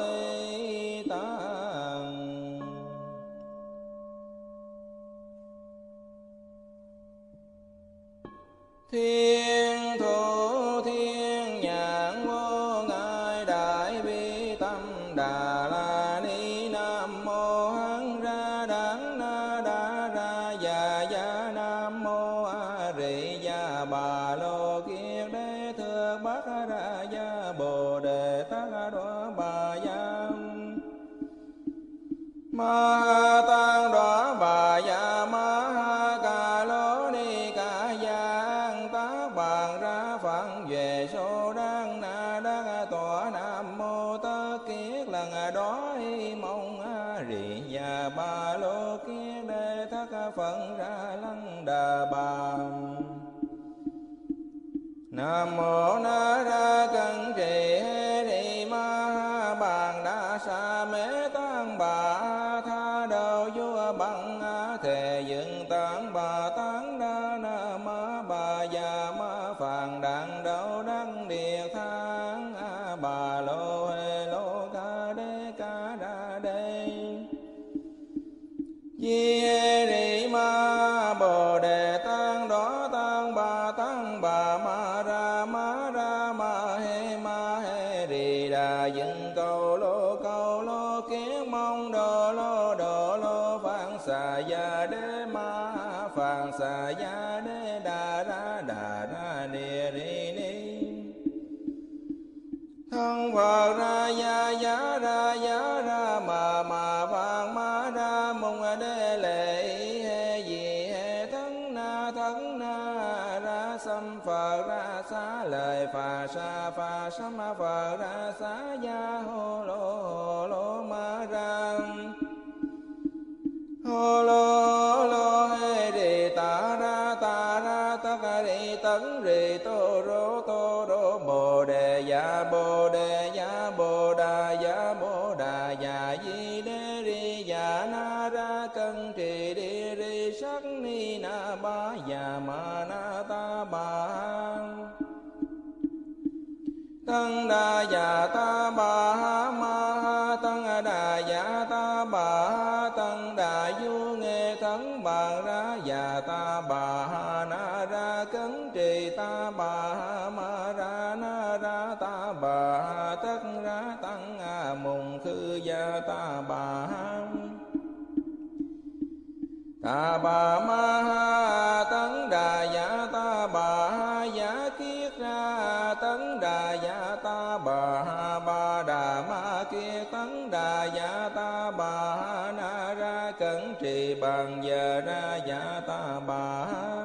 Thiên thủ thiên nhãn vô ngại đại bi tâm đà la ni. Nam mô hắn ra đắng na đa ra già già nam mô a rị già bà lô kiết đế thượng bát ra gia bồ đề tát đóa bà gia ma tăng đóa bà gia ma ca lô ni ca gia bàn ra phận về số đang na đang tòa. Nam mô tơ kiết lần đó mong a rị và ba lô kiết đề thất phận ra lăng đà bà. Nam mô na ra cân trì hê ni ma bàn đa sa mê tăng bà tha đầu vua bằng thề dựng tăng bà tăng đa na ma bà già ma phàn đặng đâu đăng địa thang a bà lô hê lô ca đê ca đa đê chi hê ni ma bồ đề tăng đó tăng bà ma ra ma he rì đà dựng câu lô kiến mong đồ lô phạn xà gia đế ma phạn xà gia đế đà ra ni ri ni thân phật ra gia ra ma phạn ma ra mong đế lệ he gì he thân na ra sâm phật ra xá lời phà sa ma phà ra xá gia hồ lô ma ra hồ lô hê rì ta ra tất cả rì tấn rì tô rô bồ đề dạ bồ đà dạ di đế rì dạ na ra cân trì đi rì sắc ni na ba dạ ma na ta ba tăng đà dạ ta bà ma tăng đà dạ ta bà tăng đà du nghe thắng bàn ra dạ ta bà na ra cấn trì ta bà ma ra na ra ta bà tất ra tăng mùng khư gia ta bà ta bà ma tấn đà dạ ta bà giả kiết ra tấn đà dạ ta bà ha ba đà ma kia tấn đà dạ ta bà ha na ra cẩn trì bằng giờ ra dạ ta bà ha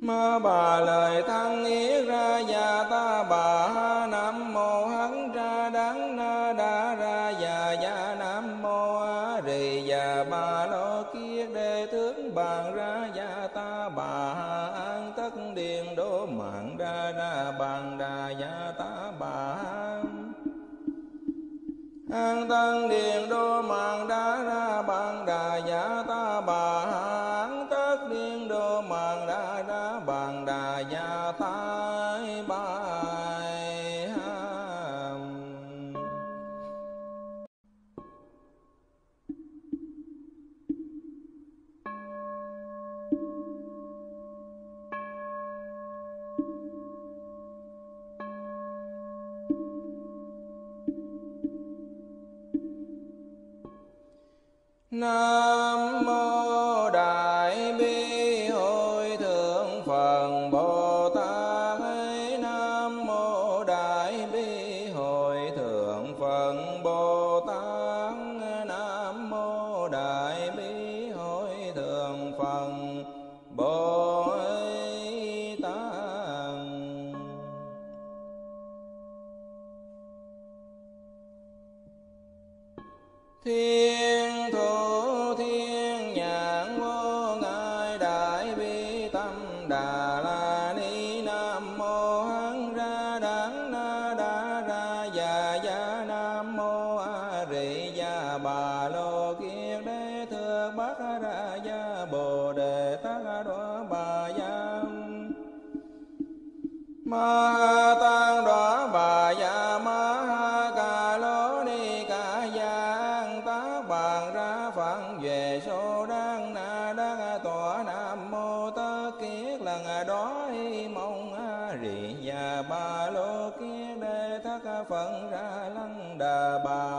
ma bà lời thăng yết ra dạ ta bà ha nam mô hắn ra đắng na đa ra dạ dạ nam mô a rì dạ ba lo kiết đề thướng bàn ra dạ ta bà ha an tất điền đố mạng ra ra bàn đà dạ ta bà ha an tân điền đô mạng đá ra bàn đà dạ ta bà ha an tất điền đô mạng đá ra bàn đà dạ ta bà ha. Nam mô Đại Bi Hội Thượng Phật Bồ Tát. Nam mô Đại Bi Hội Thượng Phật Bồ Tát. Nam mô Đại Bi Hội Thượng Phật Bồ Tát. Thiên Thủ ma tăng đó bà già ma ha ca lô ni ca giang tác bàn ra phẳng về số đang na đang tòa nam mô tất kiết lần đó y mong a rị già ba lô kiết đề thất phận ra lăng đà bà.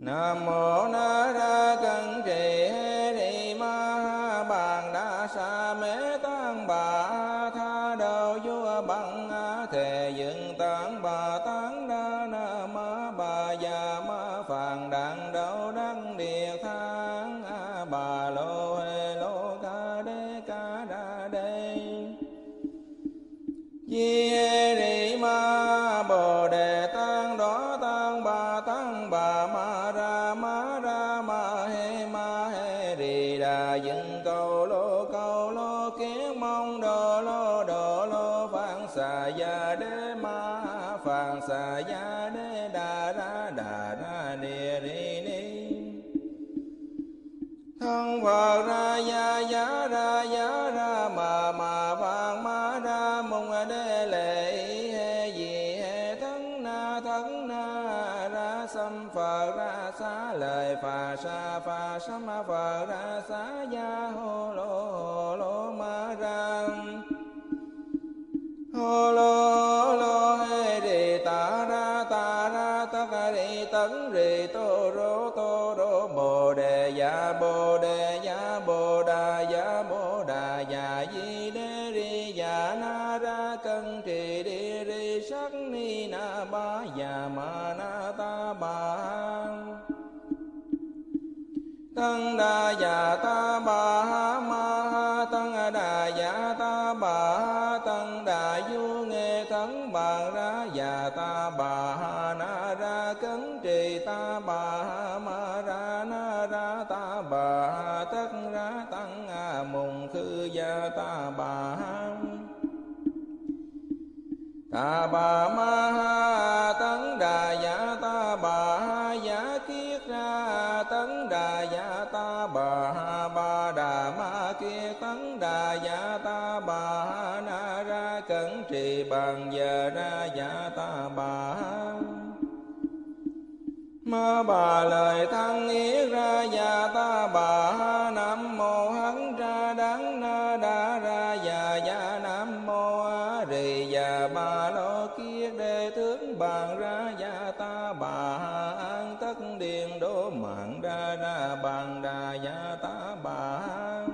Nam mô na ra cẩn trì hê ni ma ha bàn đa sa mê tăng bà tha đầu vua bằng á thề dựng tán bà tán đa na ma bà già ma phàn đạn đầu đăng địa tháng a bà lô hê lô ca đê ca đa đê di hê ni ma bồ đề tăng đó tăng bà ma he rì đà dựng câu lô kiến mong đồ lô phạn xà gia đế ma phạn xà gia đế đà ra ni rì ni thân phật ra gia ra mà phạn ma ra mùng đế lệ he gì he thân na ra xâm phật ra xá lời phà sa ma phà ra xá gia hồ lô ma ra hồ lô hê rì ta ra tất cả rì tấn rì tô rô bồ đề dạ bồ đà dạ di đế rì dạ na ra cân trì đi rì sắc ni na ba dạ ma na ta bà tăng đà dạ ta bà ha ma ha tăng đà dạ ta bà ha tăng đà du nghe thắng bàn ra dạ ta bà ha na ra cấn trì ta bà ha ma ra na ra ta bà ha tất ra tăng a mùng khư gia ta bà ha ta bà ma ha tấn đà dạ ta bà ha dạ kiết ra tấn đà dạ ta bà ha ba đà ma kia tấn đà dạ ta bà ha na ra cẩn trì bằng giờ ra dạ ta bà ha ma bà lời thăng yết ra dạ ta bà ha nam mô hắn ra đắng na đa ra dạ dạ nam mô a rì dạ ba lo kiết đề thướng bàn ra dạ ta bà ha an tất điền đô mạng ra ra bàn đà dạ ta bà ha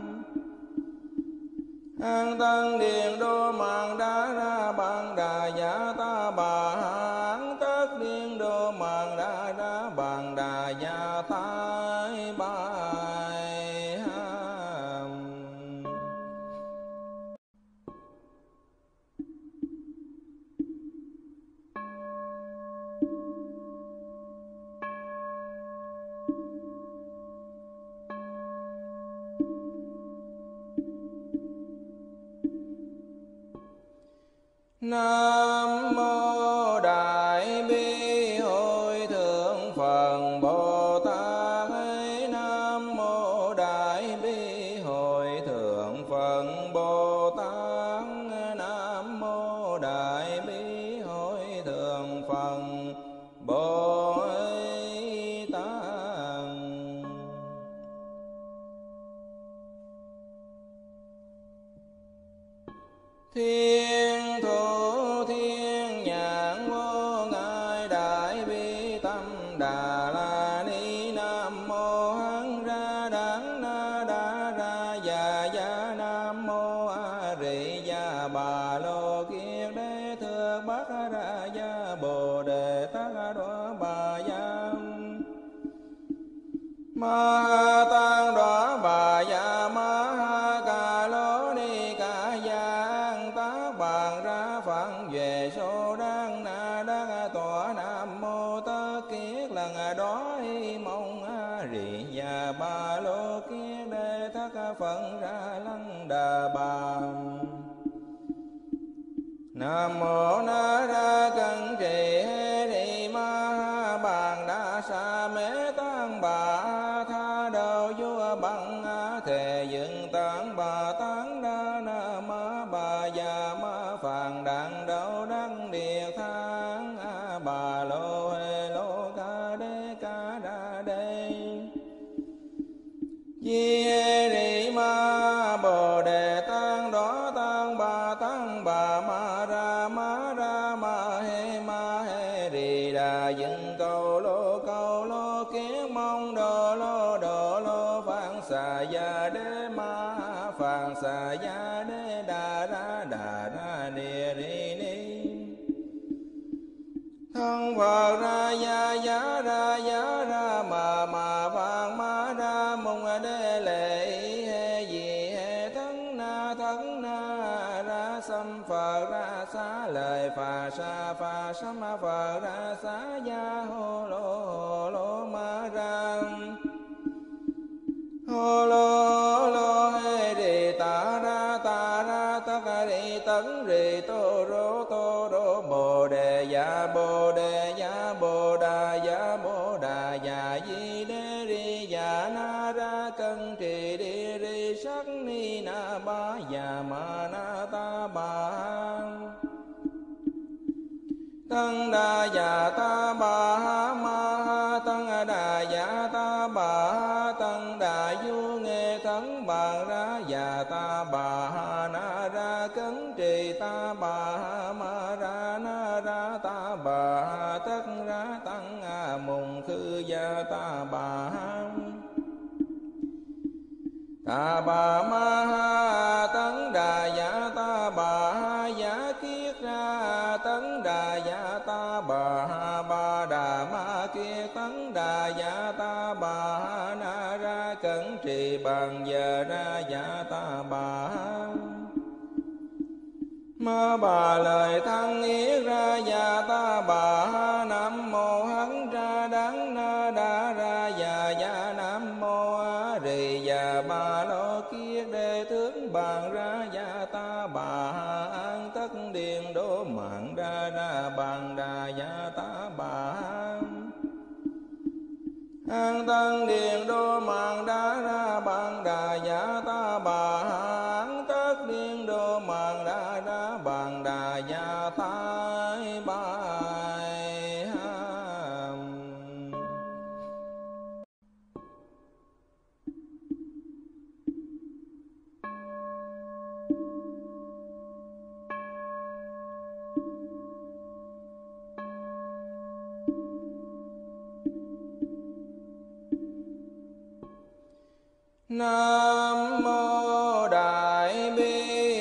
An Tân Điện Đô Mạng Đá Ra Bạn Đà Giả Ta Bà Hán Tất Điện Đô Mạng Đá Ra Bạn Đà Giả Thái Bài Hàm. Nam mô Đại Bi Hội Thượng Phật Bồ Tát. Nam mô Đại Bi Hội Thượng Phật Bồ Tát. Nam mô Đại Bi Hội Thượng Phật Bồ Tát. Thiên Thủ Ma Tăng Đoá Bà Dạ Ma Ha Ca Lô Ni Ca Giang Tá Bàn Ra Phạn Về Sô Đăng Na Đăng Tòa Nam Mô Tơ Kiết Lần Đó Y Mông A Rị Và Ba Lô Kiết Đê Thác Phận Ra Lăng Đà Bà. Nam Mô Na Ra Cân Trì Hê Rị Ma Ha Bàn Đa Sa Mê Tăng Bà Thề dựng tán bà tán đa na ma bà già ma phàn đạn đau đăng địa tháng a bà lô hê lô ca đa đê chi hê rị ma bồ đề tăng đó tăng bà ma ra ma hê rị đà dựng câu lô kiến mong đồ lô xà gia đế ma phạn xà gia đế đà ra ni ri ni thân phật ra giá ra mà vàng ma ra mùng đế lệ he gì he thân na ra xâm phật ra xá lời phà sa ma phật ra xá gia hồ lô ma ra hô lô lô hê rì ta ra tất rì tấn rì tô rô bồ đề dạ bồ đà dạ di đê rì dạ na ra cân trì đi rì sắc ni na ba dạ ma na ta bà tăng đà dạ ta bà ma tăng đà dạ ta bà tăng đà du nghe tấn bà ra dạ ta bà na ra cấn trì ta bà ma ra na ra ta bà tất ra tăng mùng khư gia ta bà ta bà ma tấn đà dạ ta bà dạ kiết ra tấn đà dạ ta bà ba đà ma kia tấn đà dạ ta bà na ra cẩn trì bàn giờ ra dạ ta bà ma bà lời thăng yết ra dạ ta bà nam mô hắn ra đắng na đa ra dạ dạ nam mô a rì dạ bà lo kia đề tướng bàn ra dạ ta bà an tất điện đô mạng ra ra bàn đà dạ ta bà an tân điện đô mạng đá ra bàn đà dạ ta bà an tất điện đô mạng đá ra bàn đà dạ thái bài hàm. Nam mô Đại Bi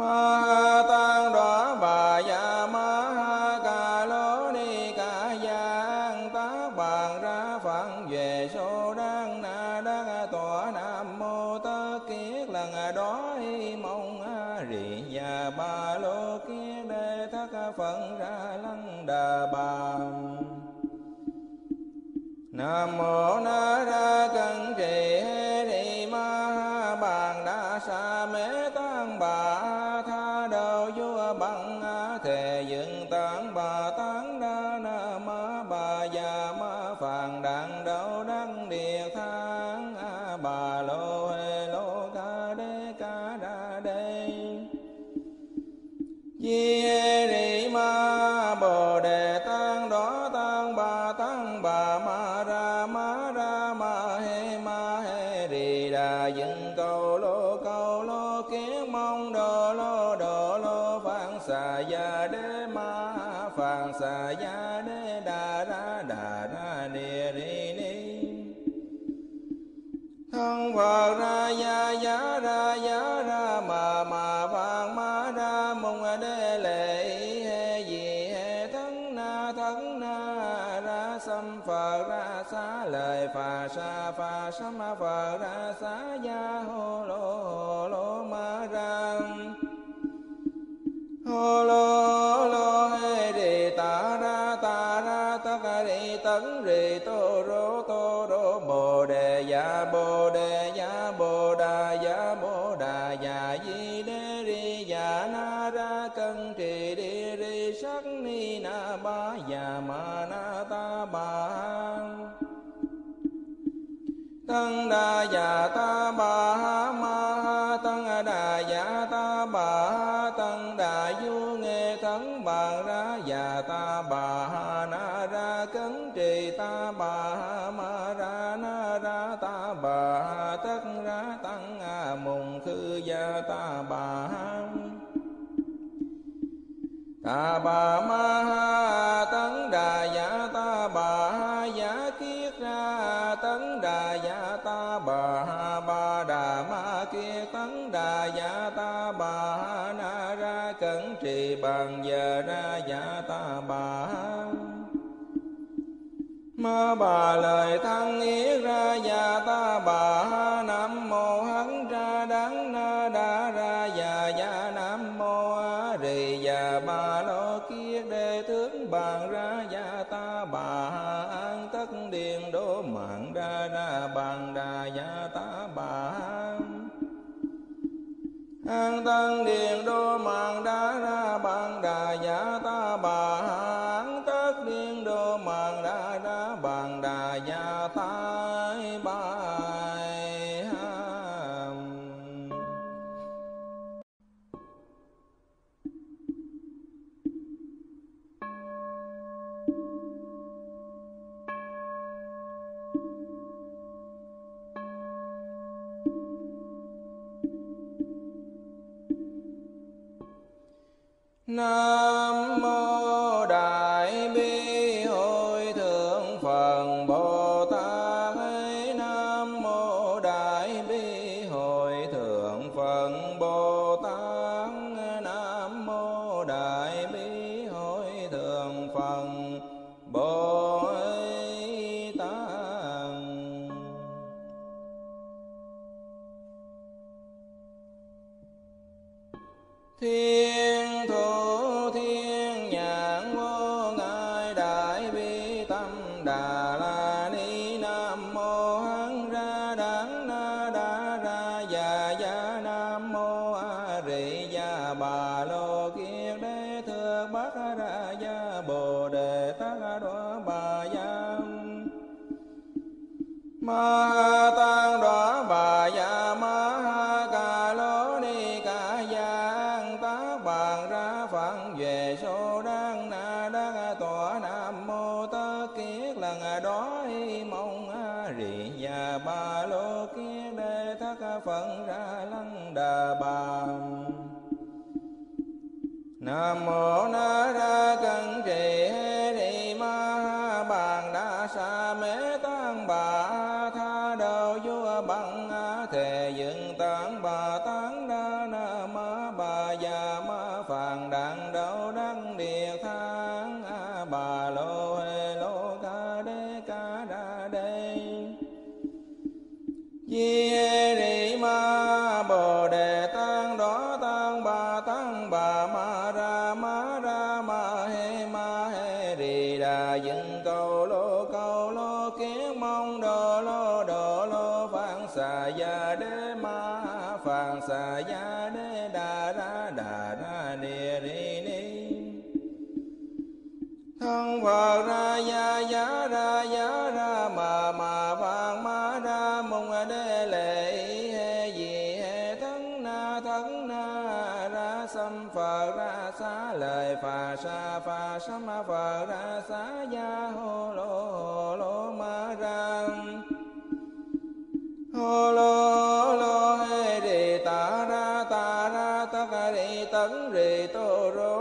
ma tan đỏ bà dạ ma ha ca lô ni ca giang tá bàn ra phận về số đang na đang tòa nam mô tơ kiết lần đói mong a rị nhà ba lô kia đề thất phận ra lăng đà bà nam mô na ra cân trì hê ni ma ha bàn đa sa mê tăng bà tha đầu vua bằng thề dựng tán bà tán đa na ma bà già ma phàn đặng đâu đăng địa tháng bà lô hê lô ca đa đê chi hê ni ma bồ đề tăng đó tăng bà ma ra ma ra ma hê rì đà dựng câu lô kiến mong đồ lô phạn xà gia đê đà ra ni ri ni thân Phật ra giá ra mà vàng ma ra mùng đê lệ hê gì hê thân na ra xâm Phật ra xá lời phà xâm Phật ra xá gia hồ lô ma ra hồ lô hê rì tà ra tất rì tấn rì tô rô bồ đề dạ bồ đà dạ di đê rì dạ na ra cân trì đi rì sắc ni na ba dạ ma na ta bà tăng đà dạ ta bà ma ha tăng đà dạ ta bà tăng đà du nghe thắng bà ra dạ ta bà na ra cấn trì ta bà ma ra na ra ta bà tất ra tăng mùng khư gia ta bà ta bà ma ha tấn đà dạ ta bà dạ kiết ra tấn đà dạ ta bà ba đà ma kia tấn đà dạ ta bà na ra cẩn trì bàn giờ ra dạ ta bà ma bà lời thăng yết ra dạ ta bà nam mô hắn ra đắng na đa ra dạ dạ nam mô a rì dạ ba lô kia đề tướng bàn ra dạ ta bà an tất điện đô mạng ra ra bàn đà dạ ta bà an tân điện đô mạng đá ra bàn đà dạ ta bà an tất điện đô mạng đá ra bàn đà dạ ta bài Nam mô Đại Bi Hội Thượng Phật Bồ Tát. Nam mô Đại Bi Hội Thượng Phật Bồ Tát. Nam mô Đại Bi Hội Thượng Phật Bồ Tát. Thiên thủ thiên nhãn vô ngại đại bi tâm đà la ni. Nam mô hán ra đắng na đa ra dạ dạ nam mô a rị dạ bà lô kiết đế thượng bát ra dạ bồ đề tát đóa bà dạ ma tăng đóa bà dạ ma ha ca lô ni ca giang tá bàn ra phận về số đang na đang tòa nam mô tơ kiết lần đói mong a rị nhà ba lô kiết đề thất phận ra lăng đà bà nam mô na ra cân trì hê ni ma ha bàn đa sa mê tăng bà tha đầu vua bằng thề dựng tán bà tán đa na ma bà già Diê Rị Ma Bồ Đề Tăng Đó Tăng Bà Tăng Bà Ma Ra Ma He Rì Đà Dừng Câu Lô Kiến Mông Đô Lô Phạn Xà Gia Đế Ma Phạn Xà Gia Đế Đà Ra Ni Ri Ni Thân Phật Ra Ya Ya Ra Ya Ra Ma Phạn Ma Ra Mông Đế Lệ He Di He Thân Na Ra Sâm Phật Ra Xá Lời Phà Sa Ma Phật Ra Xá Ya Hồ Lô Ma Ra Hồ Lô He Rì Ta Ra Tất Rì Tấn Rì Tô Rô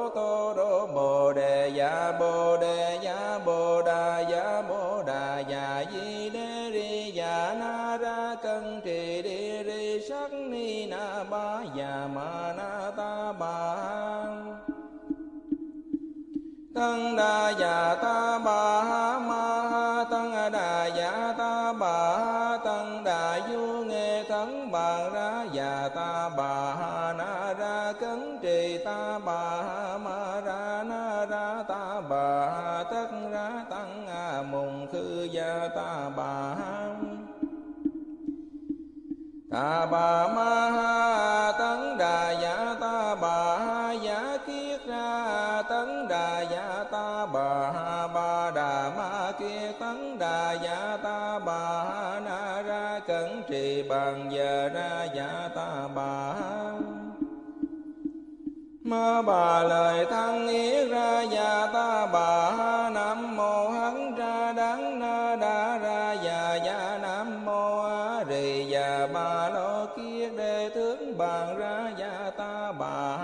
Bồ Đề Dạ Bồ Đề Dạ Bồ Đà Dạ Bồ Đà Dạ Di Đế Rì Dạ Na Ra Cân Trì Đi Rì Sắc Ni Na Ba Dạ Ma Na Ta Ba Tăng Đà Dạ Ta Bà Ma Tăng Đà Dạ Ta Bà Tăng Đà Du Nghe Tấn Bà Ra Dạ Ta Bà Na Ra Cấn Trì Ta Bà Ma Ra Na Ra Ta Bà Tất Ra Tăng Mùng Khư Gia Ta Bà Ta Bà Ma Tấn Đà Dạ Ta Bà Dạ Kiết Ra Tấn Đà Dạ Ta Bà Ba Đà Ma Kia Tấn Đà Dạ Ta Bà Na Ra Cẩn Trì Bàn Giờ Ra Dạ Ta Bà Ma Bà Lời Thăng Yết Ra Dạ Ta Bà Nam Mô Hán Ra Đắng Na Đa Ra Dạ Dạ Nam Mô A Rì Dạ Ba Lo Kiết Đề Thướng Bàn Ra Dạ Ta Bà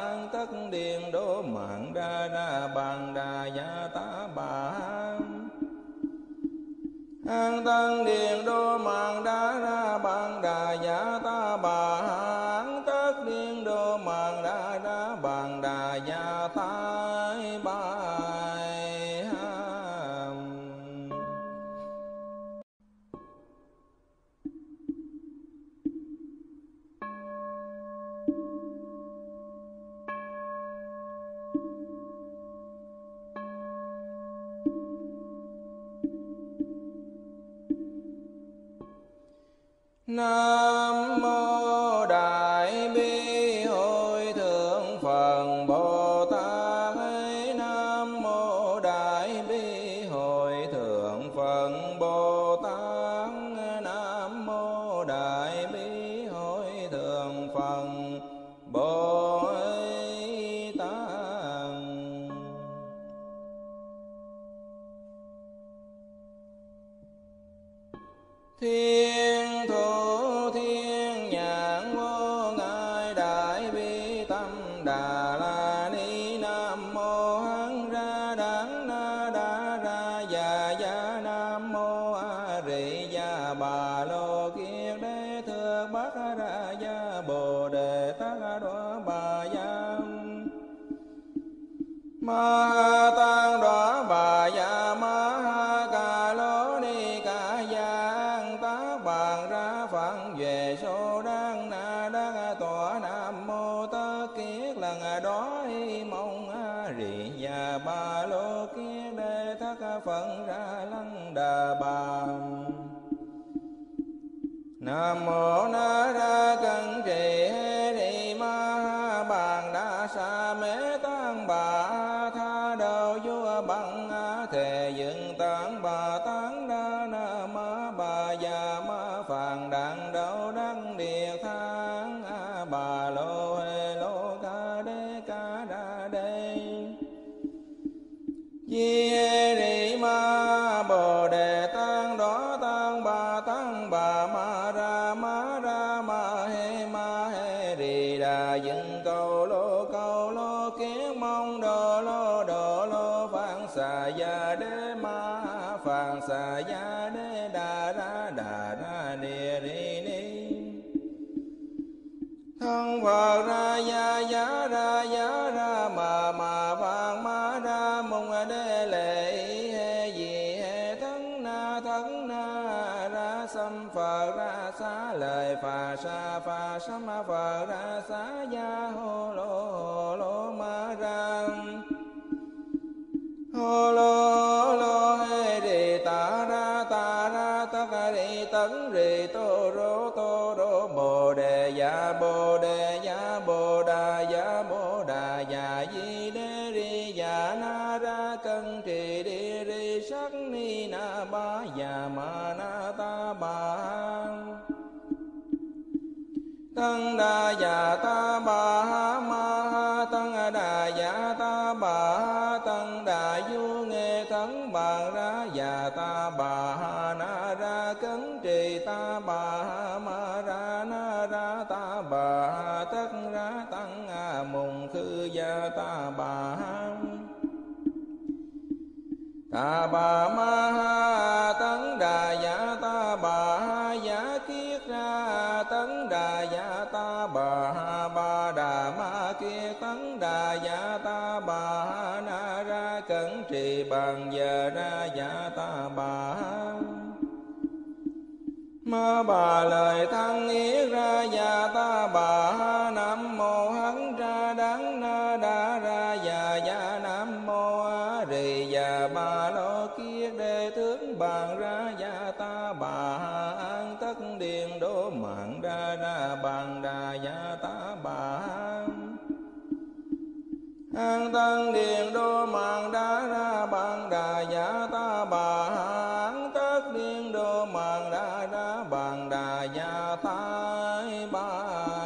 An Tất Điền Đô Mạng Ra Ra Bàn Đà Dạ Ta Bà An Tân Điền Đô Mạng Đa Ra Bàn Đà Dạ Ta Bà An Tất Điền Đô Mạng Đa Ra Bàn Đà Dạ Ta Bà Nam Mô Đại Bi Hội Thượng Phật Bồ Tát. Nam Mô Đại Bi Hội Thượng Phật Bồ Tát. Nam Mô Đại Bi Hội Thượng Phật Bồ Tát. Thiên Thủ Ma Tăng Đoá Bà Dạ Ma Ca Lô Ni Ca Giang Tác Bàn Ra Phạn Về Sô Đăng Na Đăng Tòa Nam Mô Tất Kiết Lần Đó Y Mông A Rị Dạ Ba Lô Kiết Đê Thất Phận Ra Lăng Đà Bà Nam Mô Na Ra Cân Trì Hê Rị Ma Bàn Đa Sa Mê Tăng Bà Thề dựng tán bà tán đa na ma bà già ma phàn đạn đau đăng địa tháng a bà lô hê lô ca đa đê di hê rị ma bồ đề tăng đó tăng bà ma ra ma hê rì đà dựng câu lô kiến mông đô lô phạn xà gia đế ma phạn xà gia đế đà ra ni ri ni thân phật ra ya ra ma phạn ma ra mông đế lệ he di he thân na ra sâm phật Phật ra xá lời phà sa ma Phật ra xá gia hồ lô ma ra hồ lô hê đi ta ra tất cả đi tấn rì tô rô bồ đề giả bồ đà giả di đế ri giả na ra cân trì đi ri sắc ni na ba giả ma na ta ba tăng đà giả ta ba ma tăng đà giả ta ba tăng đà du nghe thắng bàn ra giả ta ba na ra cấn trì ta ba ma ra na ra ta ba tất ra tăng mùng khư gia ta ba ta bà ma tấn đà giả ta bà giả kiết ra tấn đà giả ta bà ba đà ma kia tấn đà giả ta bà na ra cẩn trì bằng giờ ra giả ta bà ma bà lời thăng yết ra già ta bà nam mô hắn ra đắng na đa ra già già nam mô a rì già ba lo kia đề thướng bàn ra già ta bà an tất điền đố mạng ra ra bàn đà già ta bà an tân điền đô mạng đá ra bàn đà giả ta bà an tất điền đô mạng đá ra bàn đà giả ta bài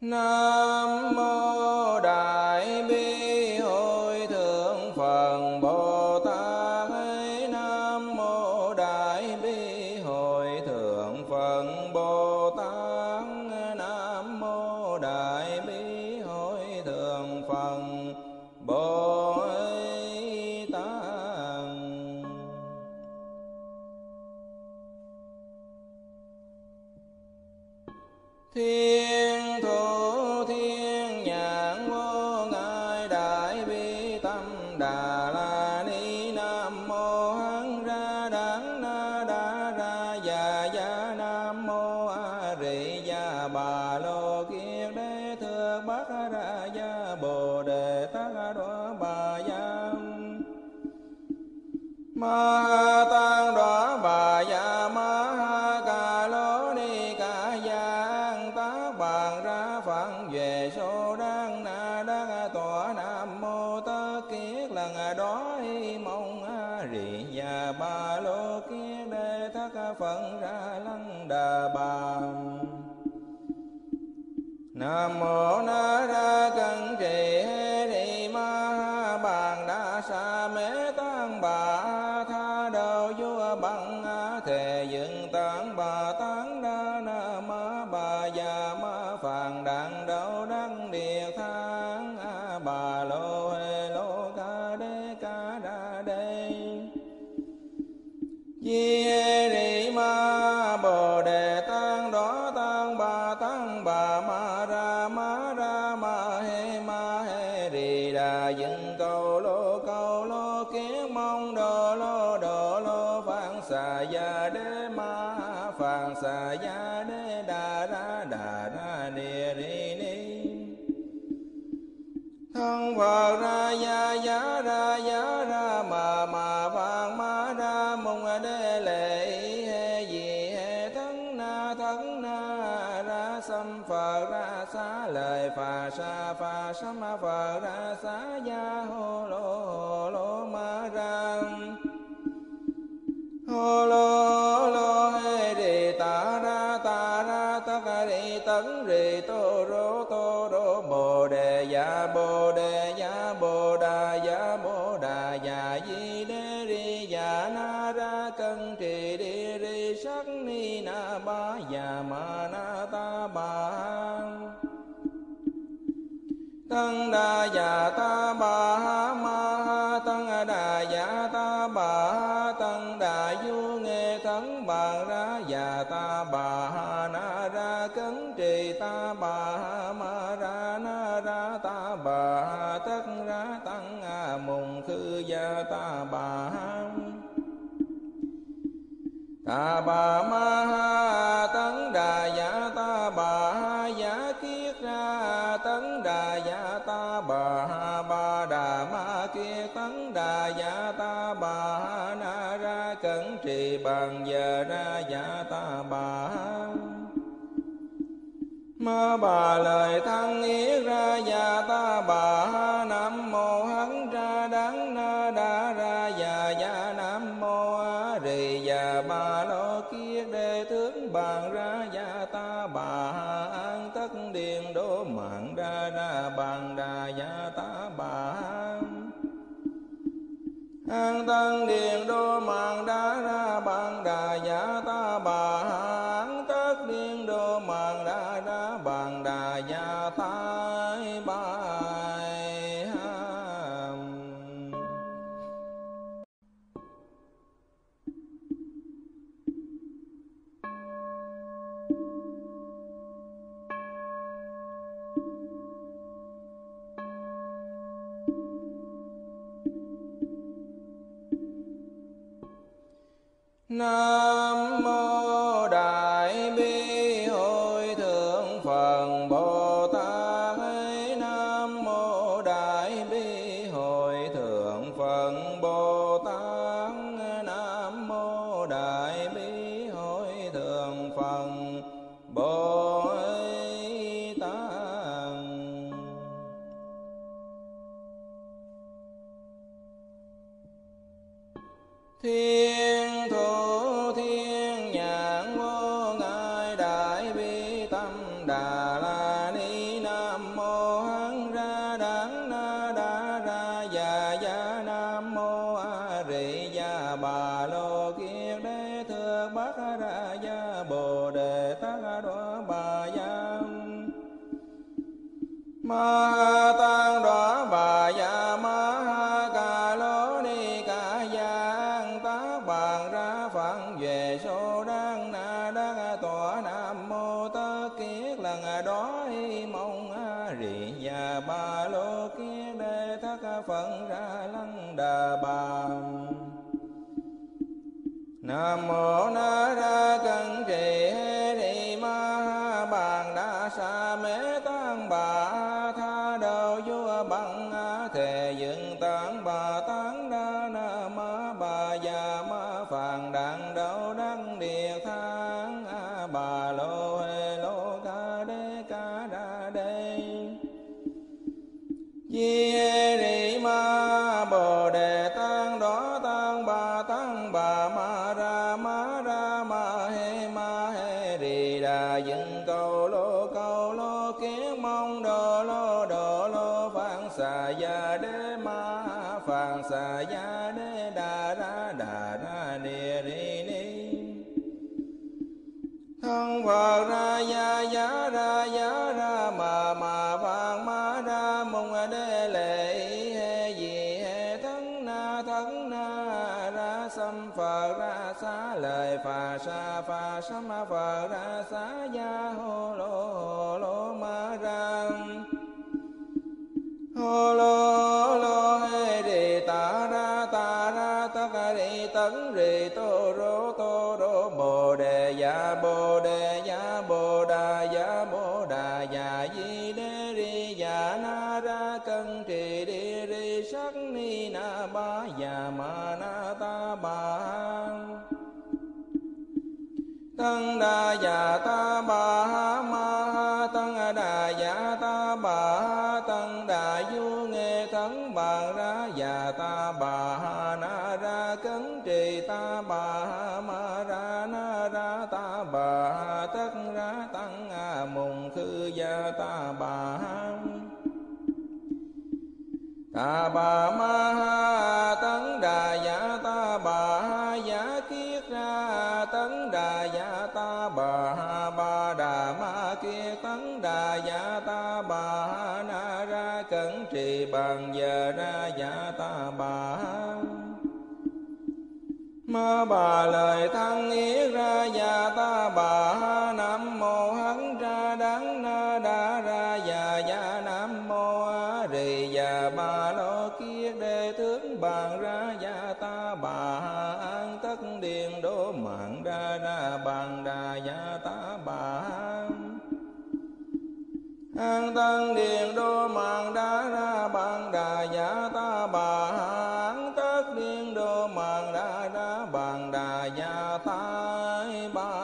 Nam mô Đại Bi Hội Thượng Phật Bồ Tát. Nam mô Đại Bi Hội Thượng Phật Bồ Tát. Nam mô Đại Bi Hội Thượng Phật Bồ Tát. Thiên Thủ ma tăng đó bà già ma ca lô ni ca giang tác bàn ra phận về số đang na đang tòa nam mô tất kiết lần đó y mong a rì già ba lô kiết đề thất phận ra lăng đà bà nam mô na ra cân trì hê ni ma bàn đa sa mê tăng bà tha đầu vua bằng thề dựng tăng bà tăng đa na ma bà già ma phàn đặng đầu đăng địa tháng bà lô hê lô ca đa đê di hê ni ma bồ đề tăng đó tăng bà dựng câu lô kiến mong đồ lô phạn xà gia đế ma phạn xà gia đế đà ra ni ri ni thân Phật ra giá ra mà phạn ma ra mùng đế lệ he gì he thân na ra xâm Phật ra xá lời phà sa ma Phật ra xá gia hồ lô ma ra hồ lô hê đi ta ra tất cả đi tấn rì tô rô bồ đề giả bồ đà giả di đế ri giả na ra cân trì đi ri sắc ni na ba giả ma na ta ba thân đa dạ ta bà ha ma ha tăng đà dạ ta bà ha tăng đà du nghe thắng bàn ra dạ ta bà ha na ra cấn trì ta bà ha ma ra na ra ta bà ha thất ra tăng a mùng khư gia ta bà ha ta bà ma ha tấn đà dạ ta bà ha dạ kiết ra tấn đà dạ ta bà ha ba đà ma kia tấn đà dạ ta bà ha na ra cẩn trì bằng giờ ra dạ ta bà ha ma bà lời thăng yết ra dạ ta bà ha nam mô hắn ra đắng na đa ra dạ dạ nam mô a rì dạ ba lo kiết đề thướng bàn ra dạ ta bà ha an tất điền đố mạng ra ra bàn đà dạ ta bà ha an tân điền đô mạng đá ra bàn đà dạ ta bà ha an tất điền đô mạng đá ra bàn đà dạ ta bà ha. Nam mô Đại Bi Hội Thượng Phật Bồ Tát. Nam mô Đại Bi Hội Thượng Phật Bồ Tát. Nam mô Đại Bi Hội Thượng Phật Bồ Tát. Thiên thủ ma tăng đó bà già ma ha ca lô ni ca giang tá bàn ra phẳng về số đang na đang tòa nam mô tơ kiết lần đó y mong a rị già ba lô kiết đề thất phận ra lăng đà bà. Nam mô na ra cẩn trì hê ni ma ha bàn đa sa mê tăng bà tha đầu vua bằng thề dựng tán bà tán đa na ma bà già ma phàn đặng đầu đăng địa tháng bà lô hê lô ca đê ca đa đê chi hê ni ma bồ đề tăng đó tăng bà dựng câu lô kiến mong đồ lô phạn xà gia đế ma phạn xà gia đế đà ra ni ri ni thân phật ra giá ra mà phạn ma ra mùng đế lệ he gì he thân na ra xâm phật ra xá lời phà sa ma phà ra xá gia hồ lô ma ra hồ lô hê rì ta ra tất cả rì tấn rì tô rô bồ đề dạ bồ đà dạ di đê rì dạ na ra cân trì đi rì sắc ni na ba dạ ma na ta bà tăng đà dạ ta bà ha ma ha tăng đà dạ ta bà ha tăng đà du nghe thắng bàn ra dạ ta bà ha na ra cấn trì ta bà ha ma ra na ra ta bà ha tất ra tăng a mùng khư gia ta bà ha ta bà ma ha tấn đà dạ ta bà ha dạ kiết ra tấn đà dạ ta bà ha ba đà ma kia tấn đà dạ ta bà ha na ra Bàn Giờ Ra Dạ Ta Bà. Ma Bà Lời Thăng Yết Ra Dạ Ta Bà. Nam Mô Hắn Ra Đắng Na Đa Ra Dạ Dạ. Nam Mô A Rì Dạ Ba Lo Kia Đề Tướng Bàn Ra Dạ Ta Bà. An Tất Điền Đố Mạng Ra Ra Bàn Đà Dạ Ta Bà. An Tân Điền Đô Mạng Đá Ra Bàn Đà Dạ Ta Bà. An Tất Điền Đô Mạng Đá Ra Bàn Đà Dạ Ta Bà.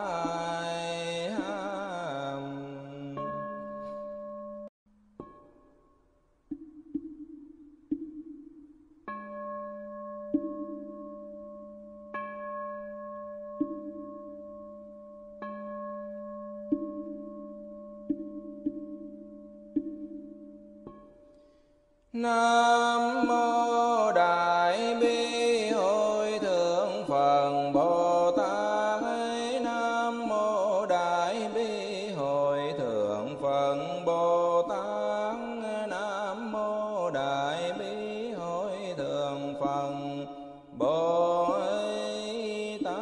Nam Mô Đại Bi Hội Thượng Phần Bồ Tát. Nam Mô Đại Bi Hội Thượng Phần Bồ Tát. Nam Mô Đại Bi Hội Thượng Phần Bồ Tát.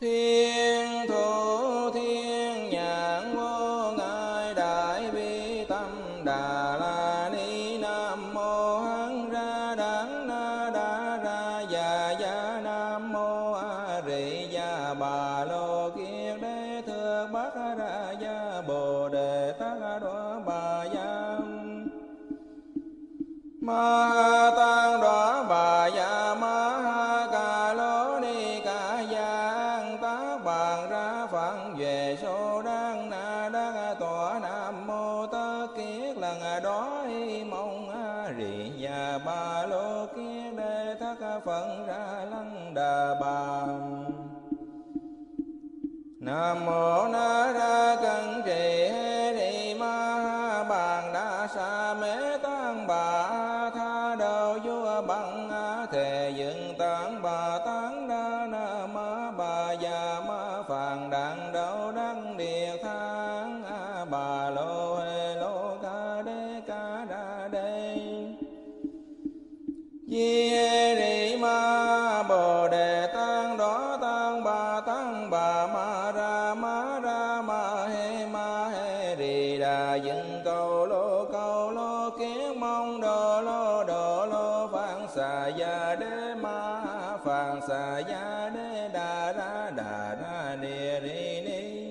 Thiên thủ thiên nhãn vô ngại đại bi tâm đà la ni. Nam mô Hán Ra Đán Na Đa Ra Dạ Dạ. Nam mô A Rị Dạ Bà Lô Kiết Đế Thượng Bát Ra Dạ Bồ Đề Tát Đoá Bà Dạ. Ma Tăng Đoá Bà Dạ Ma Ha Ca Lô Ni Ca Dạ. Bàn ra phận về số đang na đang tòa. Nam mô Tất Kiết Lần Đó Mong A Rị Dạ Ba Lô Kiết Đế Thất Phận Ra Lăng Đà Bà. Nam mô Na Ra Cẩn Trì Hê Rị Ma Ha Bàn Đa Sa Mê Tăng Bà. Tha Đầu Vua Bằng A Thề Dựng Tăng Bà Tăng Đa Na Ma Bà Già Ma Phàn Đặng Đâu Đăng Địa Thang A Bà Lô Hê Lô Ca Đê Ca Đa Đê. Di Hê Rị Ma Bồ Đề Tăng Đó Tăng Bà Tăng Bà Ma Ra Ma Ra Ma Hê Rị Đà Dựng Câu Lô Kiến Mong Đồ Lô Phạn Xà Gia Đế Ma Phạn Xà Gia Đế Đà Ra Địa Rị Ni.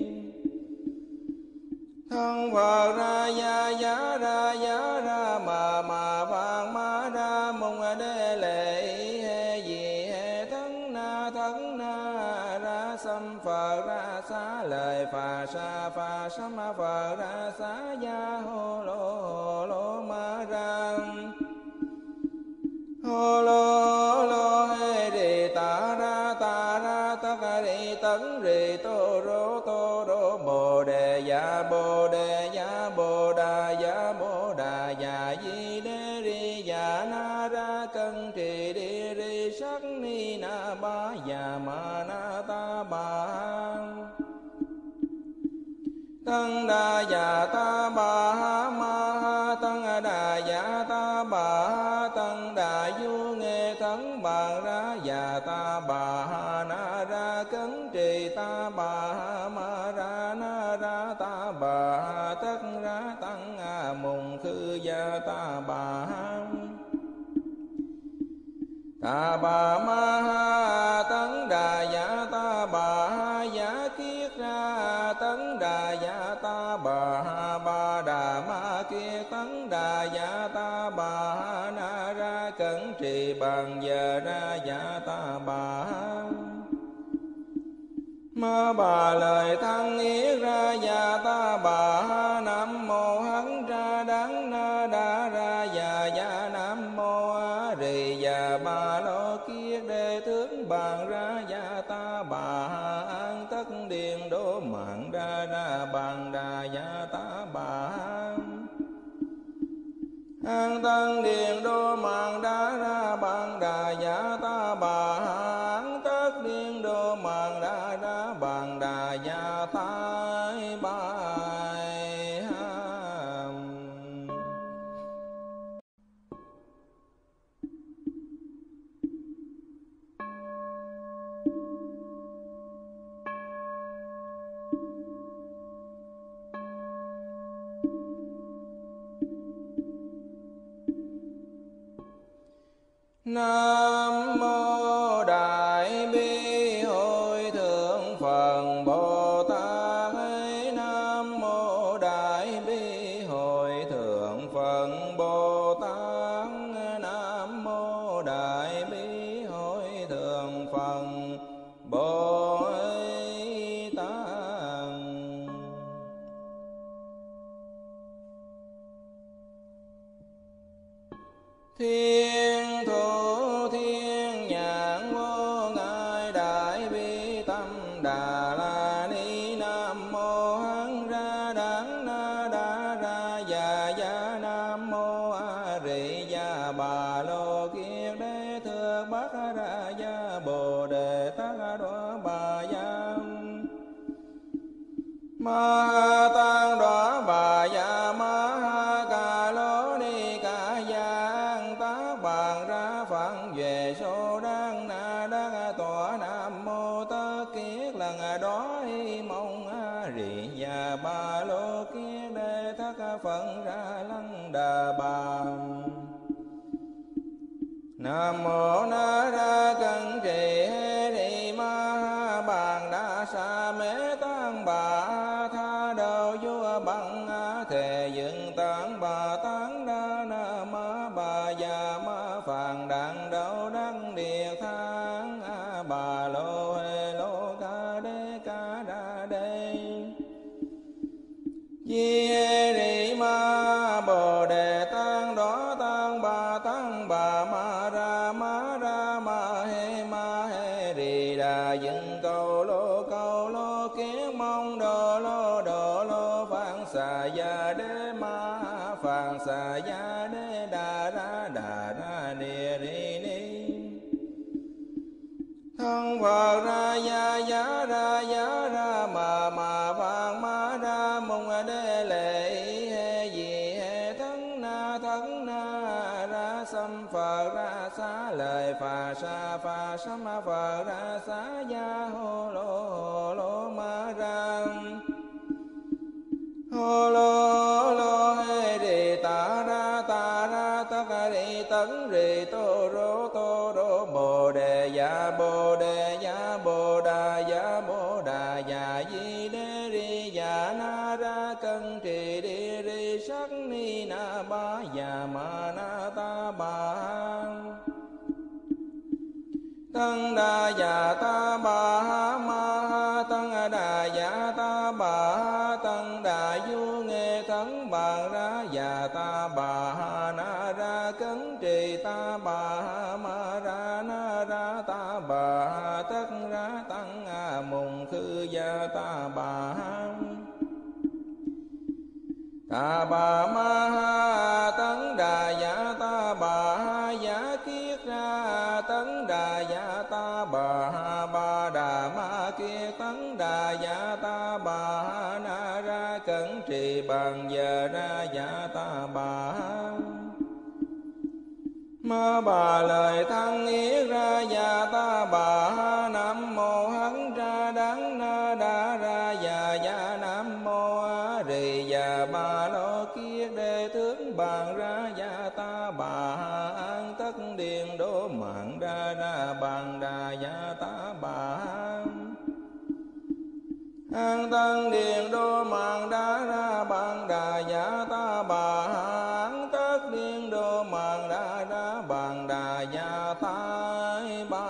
Thân Phật Ra Giá Ra Mà Phạn Ma Ra Mùng Đế Lệ Hê Dị Hê Thân Na Ra Xâm Phật Ra Xá Lời Phà Sa Ma Phật Ra Xá Gia Hồ Lô Ma Ra Hồ Lô Hê Rị Ta Ra Tất Rị Tấn Rị Tô Rô Bồ Đề Dạ Bồ Đề Dạ Bồ Đà Dạ Bồ Đà Dạ Di Đế Rị Dạ Na Ra Cân Trì Đi Rị Sắc Ni Na Ba Dạ Ma Na Ta Bà. Tăng Đà Dạ Ta Bà Ma Ha Tăng Đà Dạ Ta Bà. Tăng Đà Du Nghe Tấn Bà Ra Dạ Ta Bà. Na Ra Cấn Trì Ta Bà Ma Ra Na Ra Ta Bà. Tất Ra Tăng Mùng Khư Gia Ta Bà. Ta Bà Ma Ha Tấn Đà Dạ Ta Bà. Giá Kiết Ra Tấn Đà Dạ Ta Bà. Ba Đà Ma Kia Tấn Đà Dạ Ta Bà. Na Ra Cẩn Trì Bàn Giờ Ra Dạ Ta Bà. Ma Bà Lời Thăng Yết Ra Dạ Ta Bà. Nam mô Hắn Ra Đắng Na Đa Ra Dạ Dạ. Nam mô A Rị Dạ Ba Lo Kiết Đế Tướng Bàn Ra Dạ Ta Bà. An Tất Điền Đô Mạng Ra Ra Bàn Đà Dạ Ta Bà. An Tân Điền Đô Mạng Đá Ra Bàn Đà Dạ Ta Bà. An Tất Điền Đô Mạng Đá Ra Bàn Đà Dạ Nam mô Đại Bi Hội Thượng Phật Bồ Tát. Nam mô Đại Bi Hội Thượng Phật Bồ Tát. Nam mô Đại Bi Hội Thượng Phật Bồ Tát. Thiên thủ thiên nhãn vô ngại đại bi tâm đà la ni. Nam mô hán ra đán na đá ra già già. Nam mô a rị già bà lô kiết đế thưa bát ra gia bồ đề tát đoá bà gia ma tăng đoá bà gia ma ha ca lô ni ca gia bàn ra phận về số đang na đang tòa. Nam mô tơ kiết lần đó y mong a rị và ba lô kiết đề thất phận ra lăng đà bà. Nam mô na ra cân trì hê ni ma ha bàn đa sa mê tăng bà tha đầu vua bằng a thề dựng tăng bà tăng đa na ma bà già ma phàn đặng đâu đăng địa thang a bà lô hê lô ca đê ca đa đê di hê ni ma bồ đề tăng đó tăng bà tăng bà ma ra ma ra ma hê rì đà dựng câu lô kiến mong đồ lô phạn xà gia đế ma phạn xà gia đế đà ra ni ri ni thân phật ra gia ra mà phạn ma ra mùng đế lệ hê gì hê thân na ra xâm phật ra xá lời phà sa ma phật ra xá gia hồ lô ma ra hồ lô hê rì ta ra tất rì tấn rì tô rô bồ đề dạ bồ đà dạ di đế rì dạ na ra cân trì đi rì sắc ni na ba dạ ma na ta bà tăng đà dạ ta bà ma tăng đà dạ ta bà tăng đà du nghe tấn bà ra dạ ta bà na ra cấn trì ta bà ma ra na ra ta bà tất ra tăng mùng khư gia ta bà ta bà ma ha tấn đà dạ ta bà ha dạ kiết ra tấn đà dạ ta bà ha ba đà ma kia tấn đà dạ ta bà ha na ra cẩn trì bàn giờ ra dạ ta bà ha ma bà lời thăng yết ra già ta bà ha. Nam mô hắn ra đắng na đa ra già già. Nam mô a rì già bà lô kiết đê tướng bàn ra già ta bà ha an tất điền đô mạng ra ra bàn đà già ta bà ha an tân điền đô mạng đá ra bàn đà giả ta bà an tất điền đô mạng đá ra bàn đà giả ta bà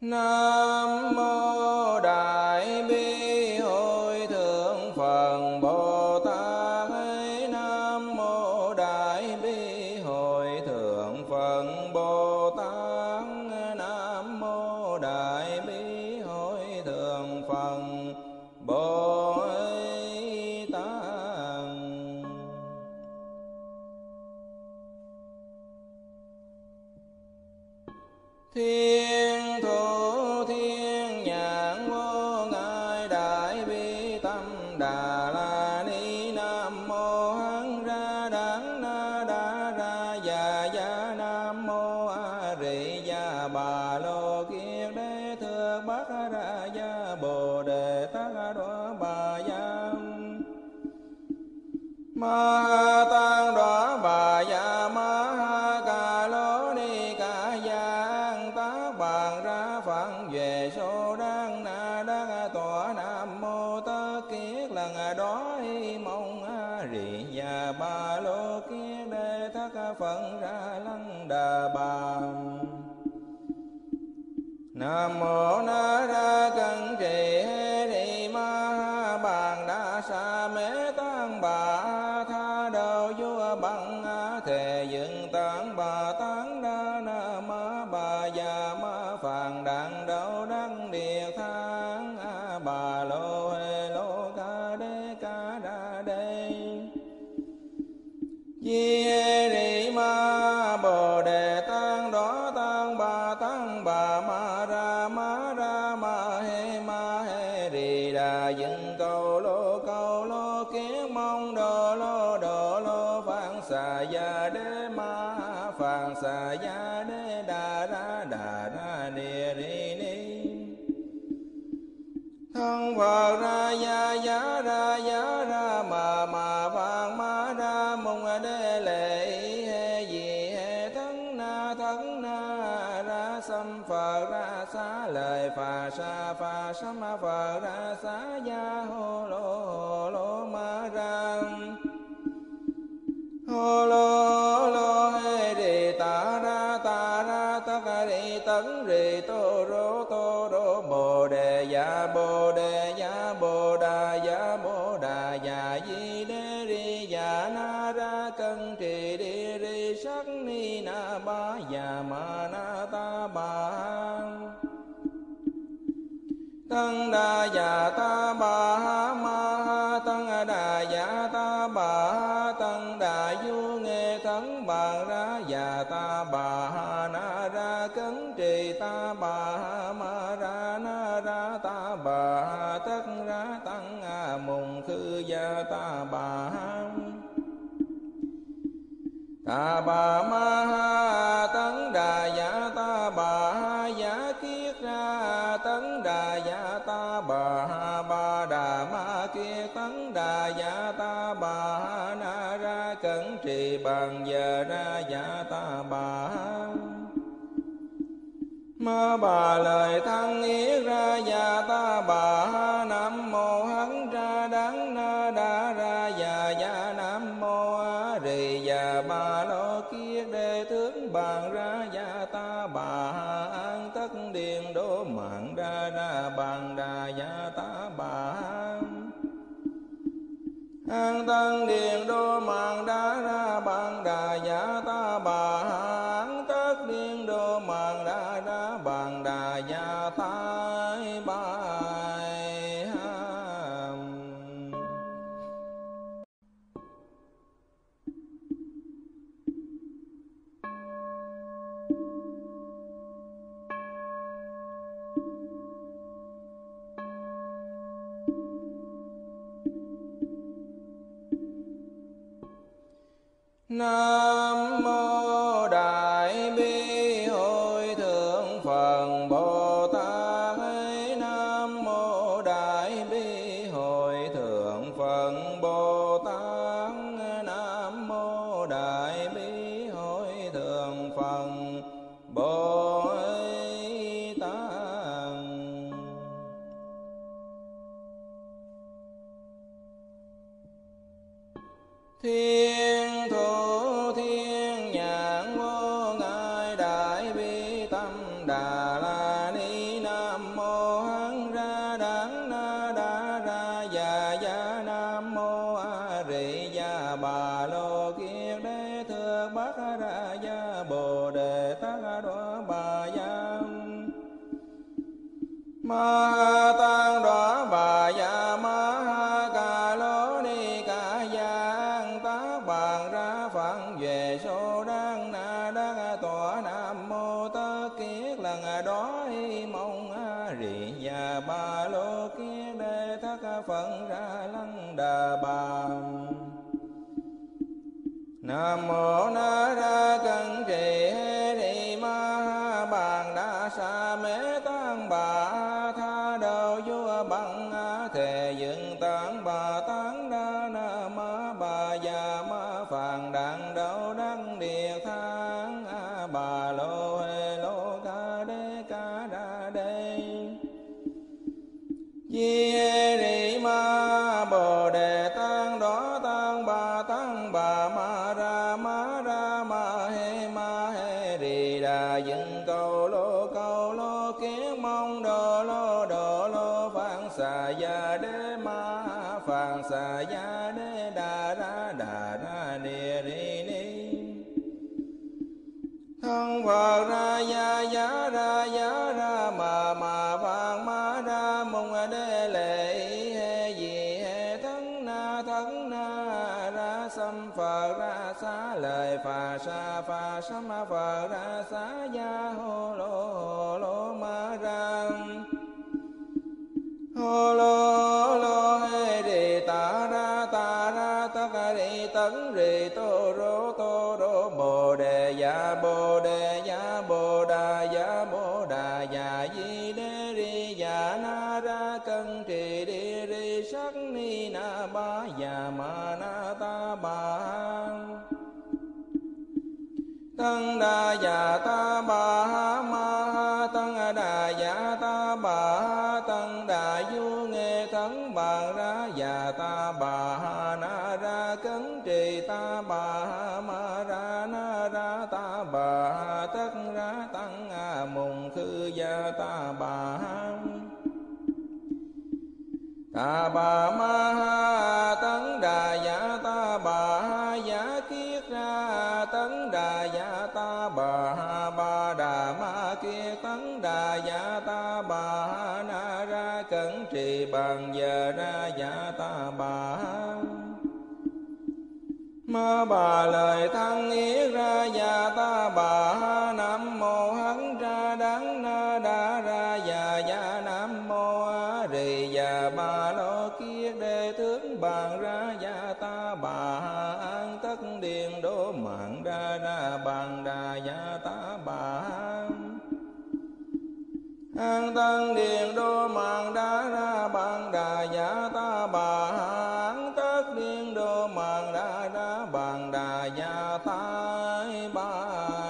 Nam mô Đại Bi Hội Thượng Phật Bồ Tát. Nam mô Đại Bi Hội Thượng Phật Bồ Tát. Nam mô Đại Bi Hội Thượng Phật Bồ Tát. Thiên thủ ca gia bồ đề tát đọa bà gia ma tăng đọa bà gia ma ca lô ni ca giang tác bàn ra phận về số đang na đang tòa nam mô tơ kiết lần đói mong a rì nhà ba lô kiết đề thác phận ra lăng đà bà. Nam mô na ra cân trì hê ni ma ha bàn đa sa mê tăng bà tha đầu vua bằng á thề dựng tăng bà tăng đa na ma bà già ma phàn đặng đâu đăng địa tháng a bà lô hê lô ca đa đê chi hê ni ma bồ đề tăng đó tăng bà ma ra ma he rì đà dựng câu lô kiến mong đồ lô phạn xà gia đế ma phạn xà gia đế đà ra ni rì ni thân phật ra giá ra mà phạn ma ra mong đế lệ he gì he thân na ra sam phật ra xá lời phà sa ma phật ra xá gia hồ lô ma ra hồ lô he rì ta ra tấn rì tô rô bồ đề ya bồ đà ya di đế ri ya na ra cân trì đi ri sắc ni na ba ya ma na ta ba tăng đa ya ta ba ma tăng đa ya ta ba tăng đa du nghe thắng bàn ra ya ta ba na ra cấn trì ta ba ma ra na ra ta ba tất ra tăng mùng khư ya ta ba ta bà ma ha tấn đà dạ ta bà ha dạ kiết ra tấn đà dạ ta bà ha ba đà ma kia tấn đà dạ ta bà ha na ra cẩn trì bằng giờ ra dạ ta bà ha ma bà lời thăng yết ra dạ ta bà ha nam mô hắn ra đắng na đa ra dạ dạ nam mô a rì dạ ba lo kiết đề tướng bàn ra dạ ta bà ha an tất điện đố mạng ra ra bàn đà dạ ta bà ha an tăng điện đô mạng đá ra bàn đà giả ta bà an tất điện đô mạng đá ra bàn đà giả ta bài Nam mô Đại Bi Hội Thượng Phật Bồ Tát. Nam mô Đại Bi Hội Thượng Phật Bồ Tát. Nam mô Đại Bi Hội Thượng Phật Bồ Tát. Thiên Thủ ma tăng đọa bà gia ma ca lô ni ca giang tác bàn ra phận về số đang na đang tòa nam mô tơ kiết lần đói mong a rì nhà ba lô kiết đề thác phận ra lăng đà bà. Nam mô na ra cân trì hê ni ma bàn đa sa mê tăng bà tha băng thề dựng tán bà tán đa na ma bà già ma phàn đạn đạo đăng địa tháng a bà lô hê lô ca đê ca đa đê chi hê rị ma bồ đề tăng đó tăng bà ma ra ma hê rị đà dựng câu lô kiến mong đồ lô phạn xà gia đê ma phạn xà gia đê đà ra ni ri ni thân phật ra ya ma phạn ma ra mùng đê lệ hê gì hê thân na ra sâm phật ra xá lời phà sa ma phật ra xá gia hồ lô ma ra hồ lô lô hê rì ta ra tất cả rì tấn rì tô rô bồ đề ya bồ đà ya di đê rì ya na ra cân trì đi rì sắc ni na ba ya ma na ta ba tăng đà ya ta ba ma tăng đà ya ta ba tăng đà du nghe thắng bàn ra ya ta ba na ra cấn trì ta ba ma ra na ra ta ba tất ra tăng mùng khư ya ta ba ta bà ma ha tấn đà ya ta bà ha ya kiết ra tấn đà ya ta bà ha ba đà ma kia tấn đà ya ta bà ha na ra cẩn trì bằng giờ ra ya ta bà ha ma bà lời thăng yết ra ya ta bà ha nam mô hắn ra đắng na đa ra ya nam mô a rì ya ba lo kiết đề thướng bàn ra ya ta bà ha an tất điện đố mạng ra ra bàn đà ya ta bà ha an tân điện đô mạng đá ra bàn đà ya ta bà ha an tất điện đô mạng đá ra bàn đà ya ta bà ha.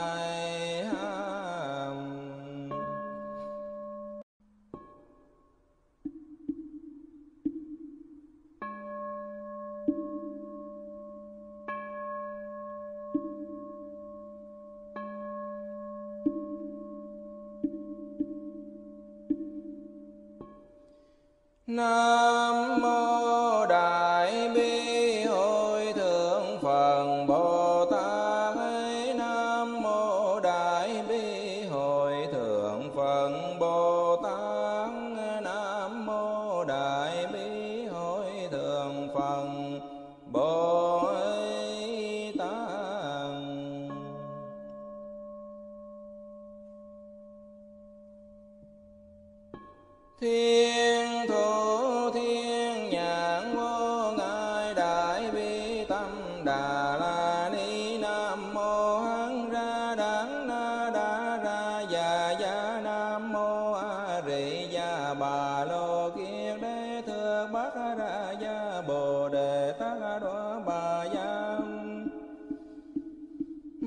Nam mô Đại Bi Hội Thượng Phật Bồ Tát. Nam mô Đại Bi Hội Thượng Phật Bồ Tát. Nam mô Đại Bi Hội Thượng Phật Bồ Tát. Thiên thủ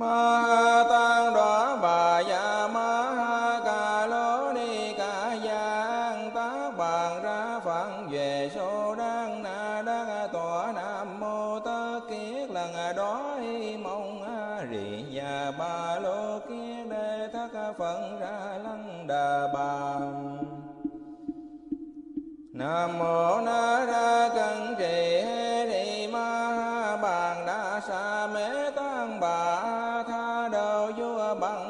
ma tăng đó bà ya ma ha ca lô ni ca giang tá bàn ra phẳng về số đang na đang tòa nam mô tơ kiết lần đó mong a rì ya ba lô kiết đề thất phận ra lăng đà bà. Nam mô na ra cân trì hê rì ma ha bàn đa sa mê tăng bà tha đầu vua bằng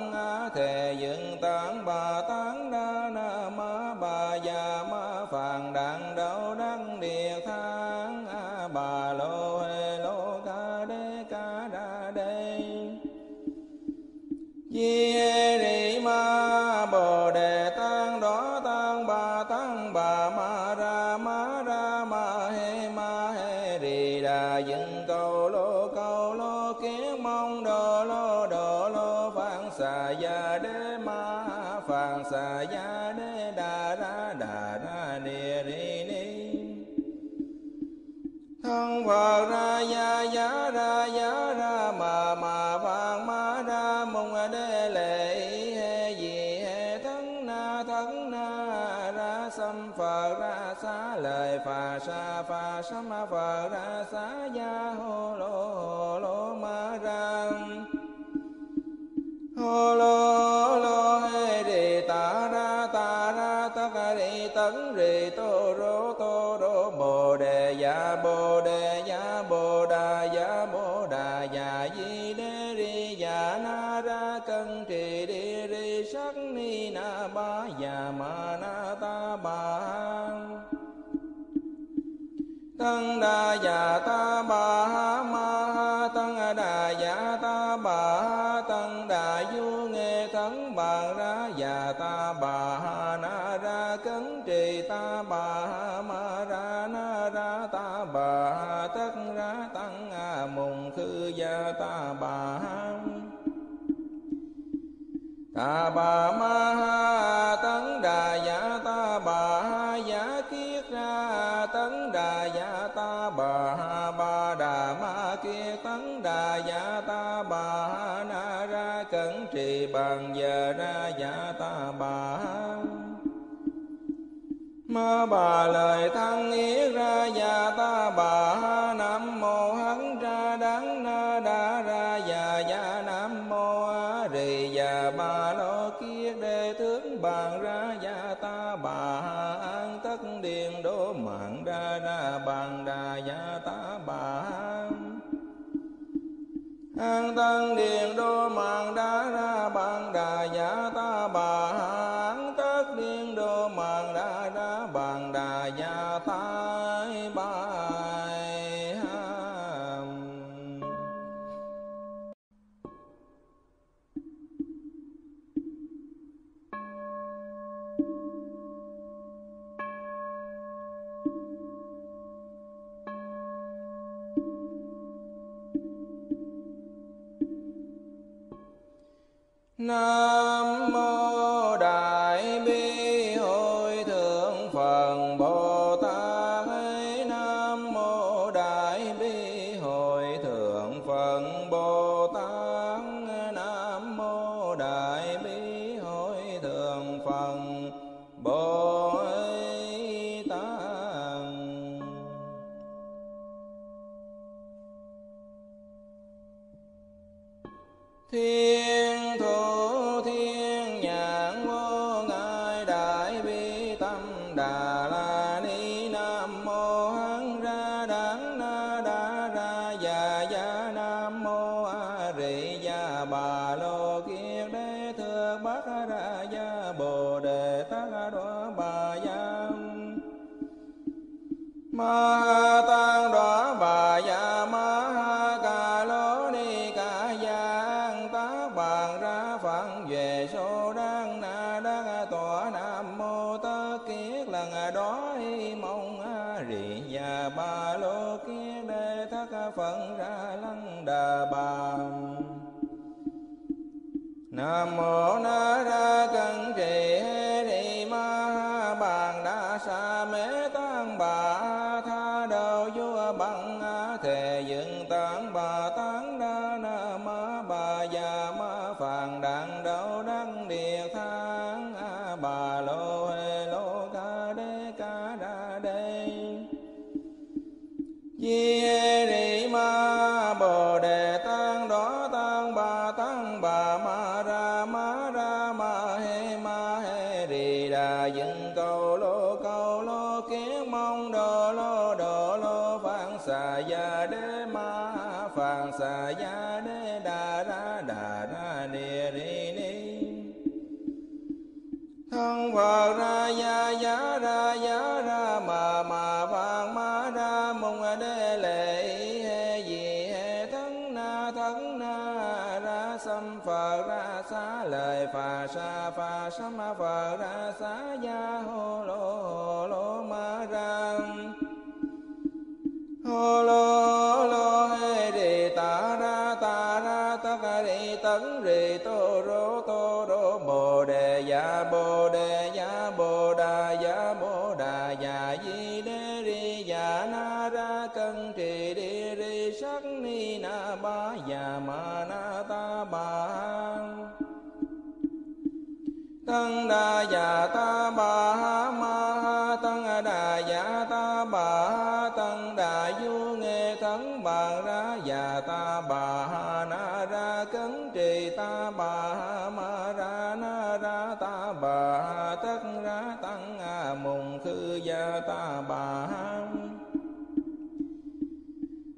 thề dựng tán bà tán đa na ma bà già ma phàn đạn đạo đăng địa tháng bà lô hê lô ca đa đê chi hê rì ma bồ đề tăng đó tăng bà ma hê rì đà dựng câu lô kiến mong đồ lô phạn xà gia đê đà ra ni ri thân phật ra ya giá ra giá ra mà vàng ma ra mông đê lệ he gì he thân na ra sâm phật ra xá lời phà sa ma phật ra xá ya hồ lô ma ra hồ lô he đề ta ra tất cả đi tấn rì tô rô bồ đề ya bồ đà ya di đê ri ya na ra cân trì đi ri sắc ni na ba ya ma na ta ba tăng đà ya ta ba ma tăng đà ya ta ba tăng đà du nghe tấn bàn ra ya ta ba na ra cấn trì ta ba ma ra na ra ta ba tất ra tăng mùng khư ya ta ba ta bà ma ha tấn đà giả ta bà ha giả kiết ra tấn đà giả ta bà ha ba đà ma kia tấn đà giả ta bà ha na ra cẩn trì bằng giờ ra giả ta bà ha ma bà lời thăng yết ra già ta bà ha nam mô hắn ra đắng na đa ra già già nam mô a rì già bà lo kia đề tướng bàn ra già ta bà ha an tất điện đố mạng ra ra bàn đà già ta bà ha an tân điện đô mạng đá ra bàn đà giả ta bà an tất điện đô mạng đá ra bàn đà giả ta bài Nam mô Đại Bi Hội Thượng Phật Bồ Tát. Nam mô Đại Bi Hội Thượng Phật Bồ Tát. Nam mô Đại Bi Hội Thượng Phật Bồ Tát. Thiên thủ thiên nhãn vô ngại đại bi tâm đà la ni. Nam mô hán ra đắng na đa ra già già nam mô a rị già bà lô kiết đế thượng bát ra gia bồ đề tát đóa bà gia ma tăng đóa bà gia ma ca lô ni ca gia bàn ra phận về số đang na đang tỏa. Nam mô tất kiết lần đó mong a rị và ba lô kiết đề thất phận ra lăng đà bà. Nam mô na ra cân trì hê ni ma bàn đa sa mê tăng bà tha đầu vua bằng thề dựng tăng bà tăng đa na ma bà già ma phàn đặng đâu đăng địa tháng bà lô hê lô ca đa đê di hê ni ma bồ đề tăng đó tăng bà ma ra ma ra ma hê rì đà dựng câu lô kiến mong đồ lô phạn xà gia đê đà ra ni ri ni thân phật ra giá ra mà vàng ma ra mùng đê lệ he gì he thân na ra sâm phật ra xá lời phà sa ma phật ra xá gia hồ lô ma ra hồ lô he rì ta ra tất cả đi tấn rì tô rô bồ đề ya bồ đà ya di đê ri ya na ra cân trì đi ri sắc ni na ba già ma na ta ba tăng đa già ta ba ma tăng đà già ta ba tăng đà du nghe thắng bà ra già ta ba na ra cấn trì ta ba ma ra na ra ta ba tất ra tăng mùng khư gia ta ba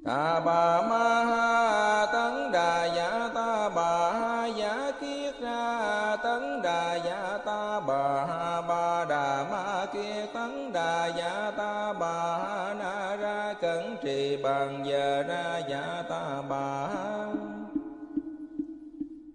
ta bà ma ha tấn đà giả ta bà ha giả kiết ra tấn đà giả ta bà ha ba đà ma kia tấn đà giả ta bà ha na ra cẩn trì bằng giờ ra giả ta bà ha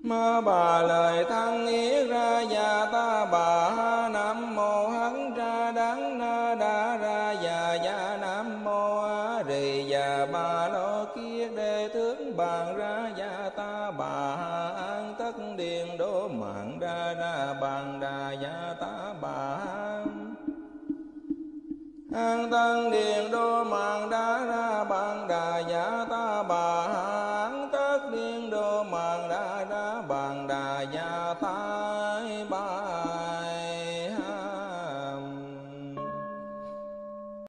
ma bà lời thăng yết ra già ta bà nam mô hắn ra đắng na đa ra già già nam mô a rì già ba lo kia đề tướng bàn ra già ta bà an tất điền đô mạng ra ra bàn đà già ta bà an tân điền đô mạng đá ra bàn đà già ta bà an tất điền đô mạng đá ra bàn đà già ta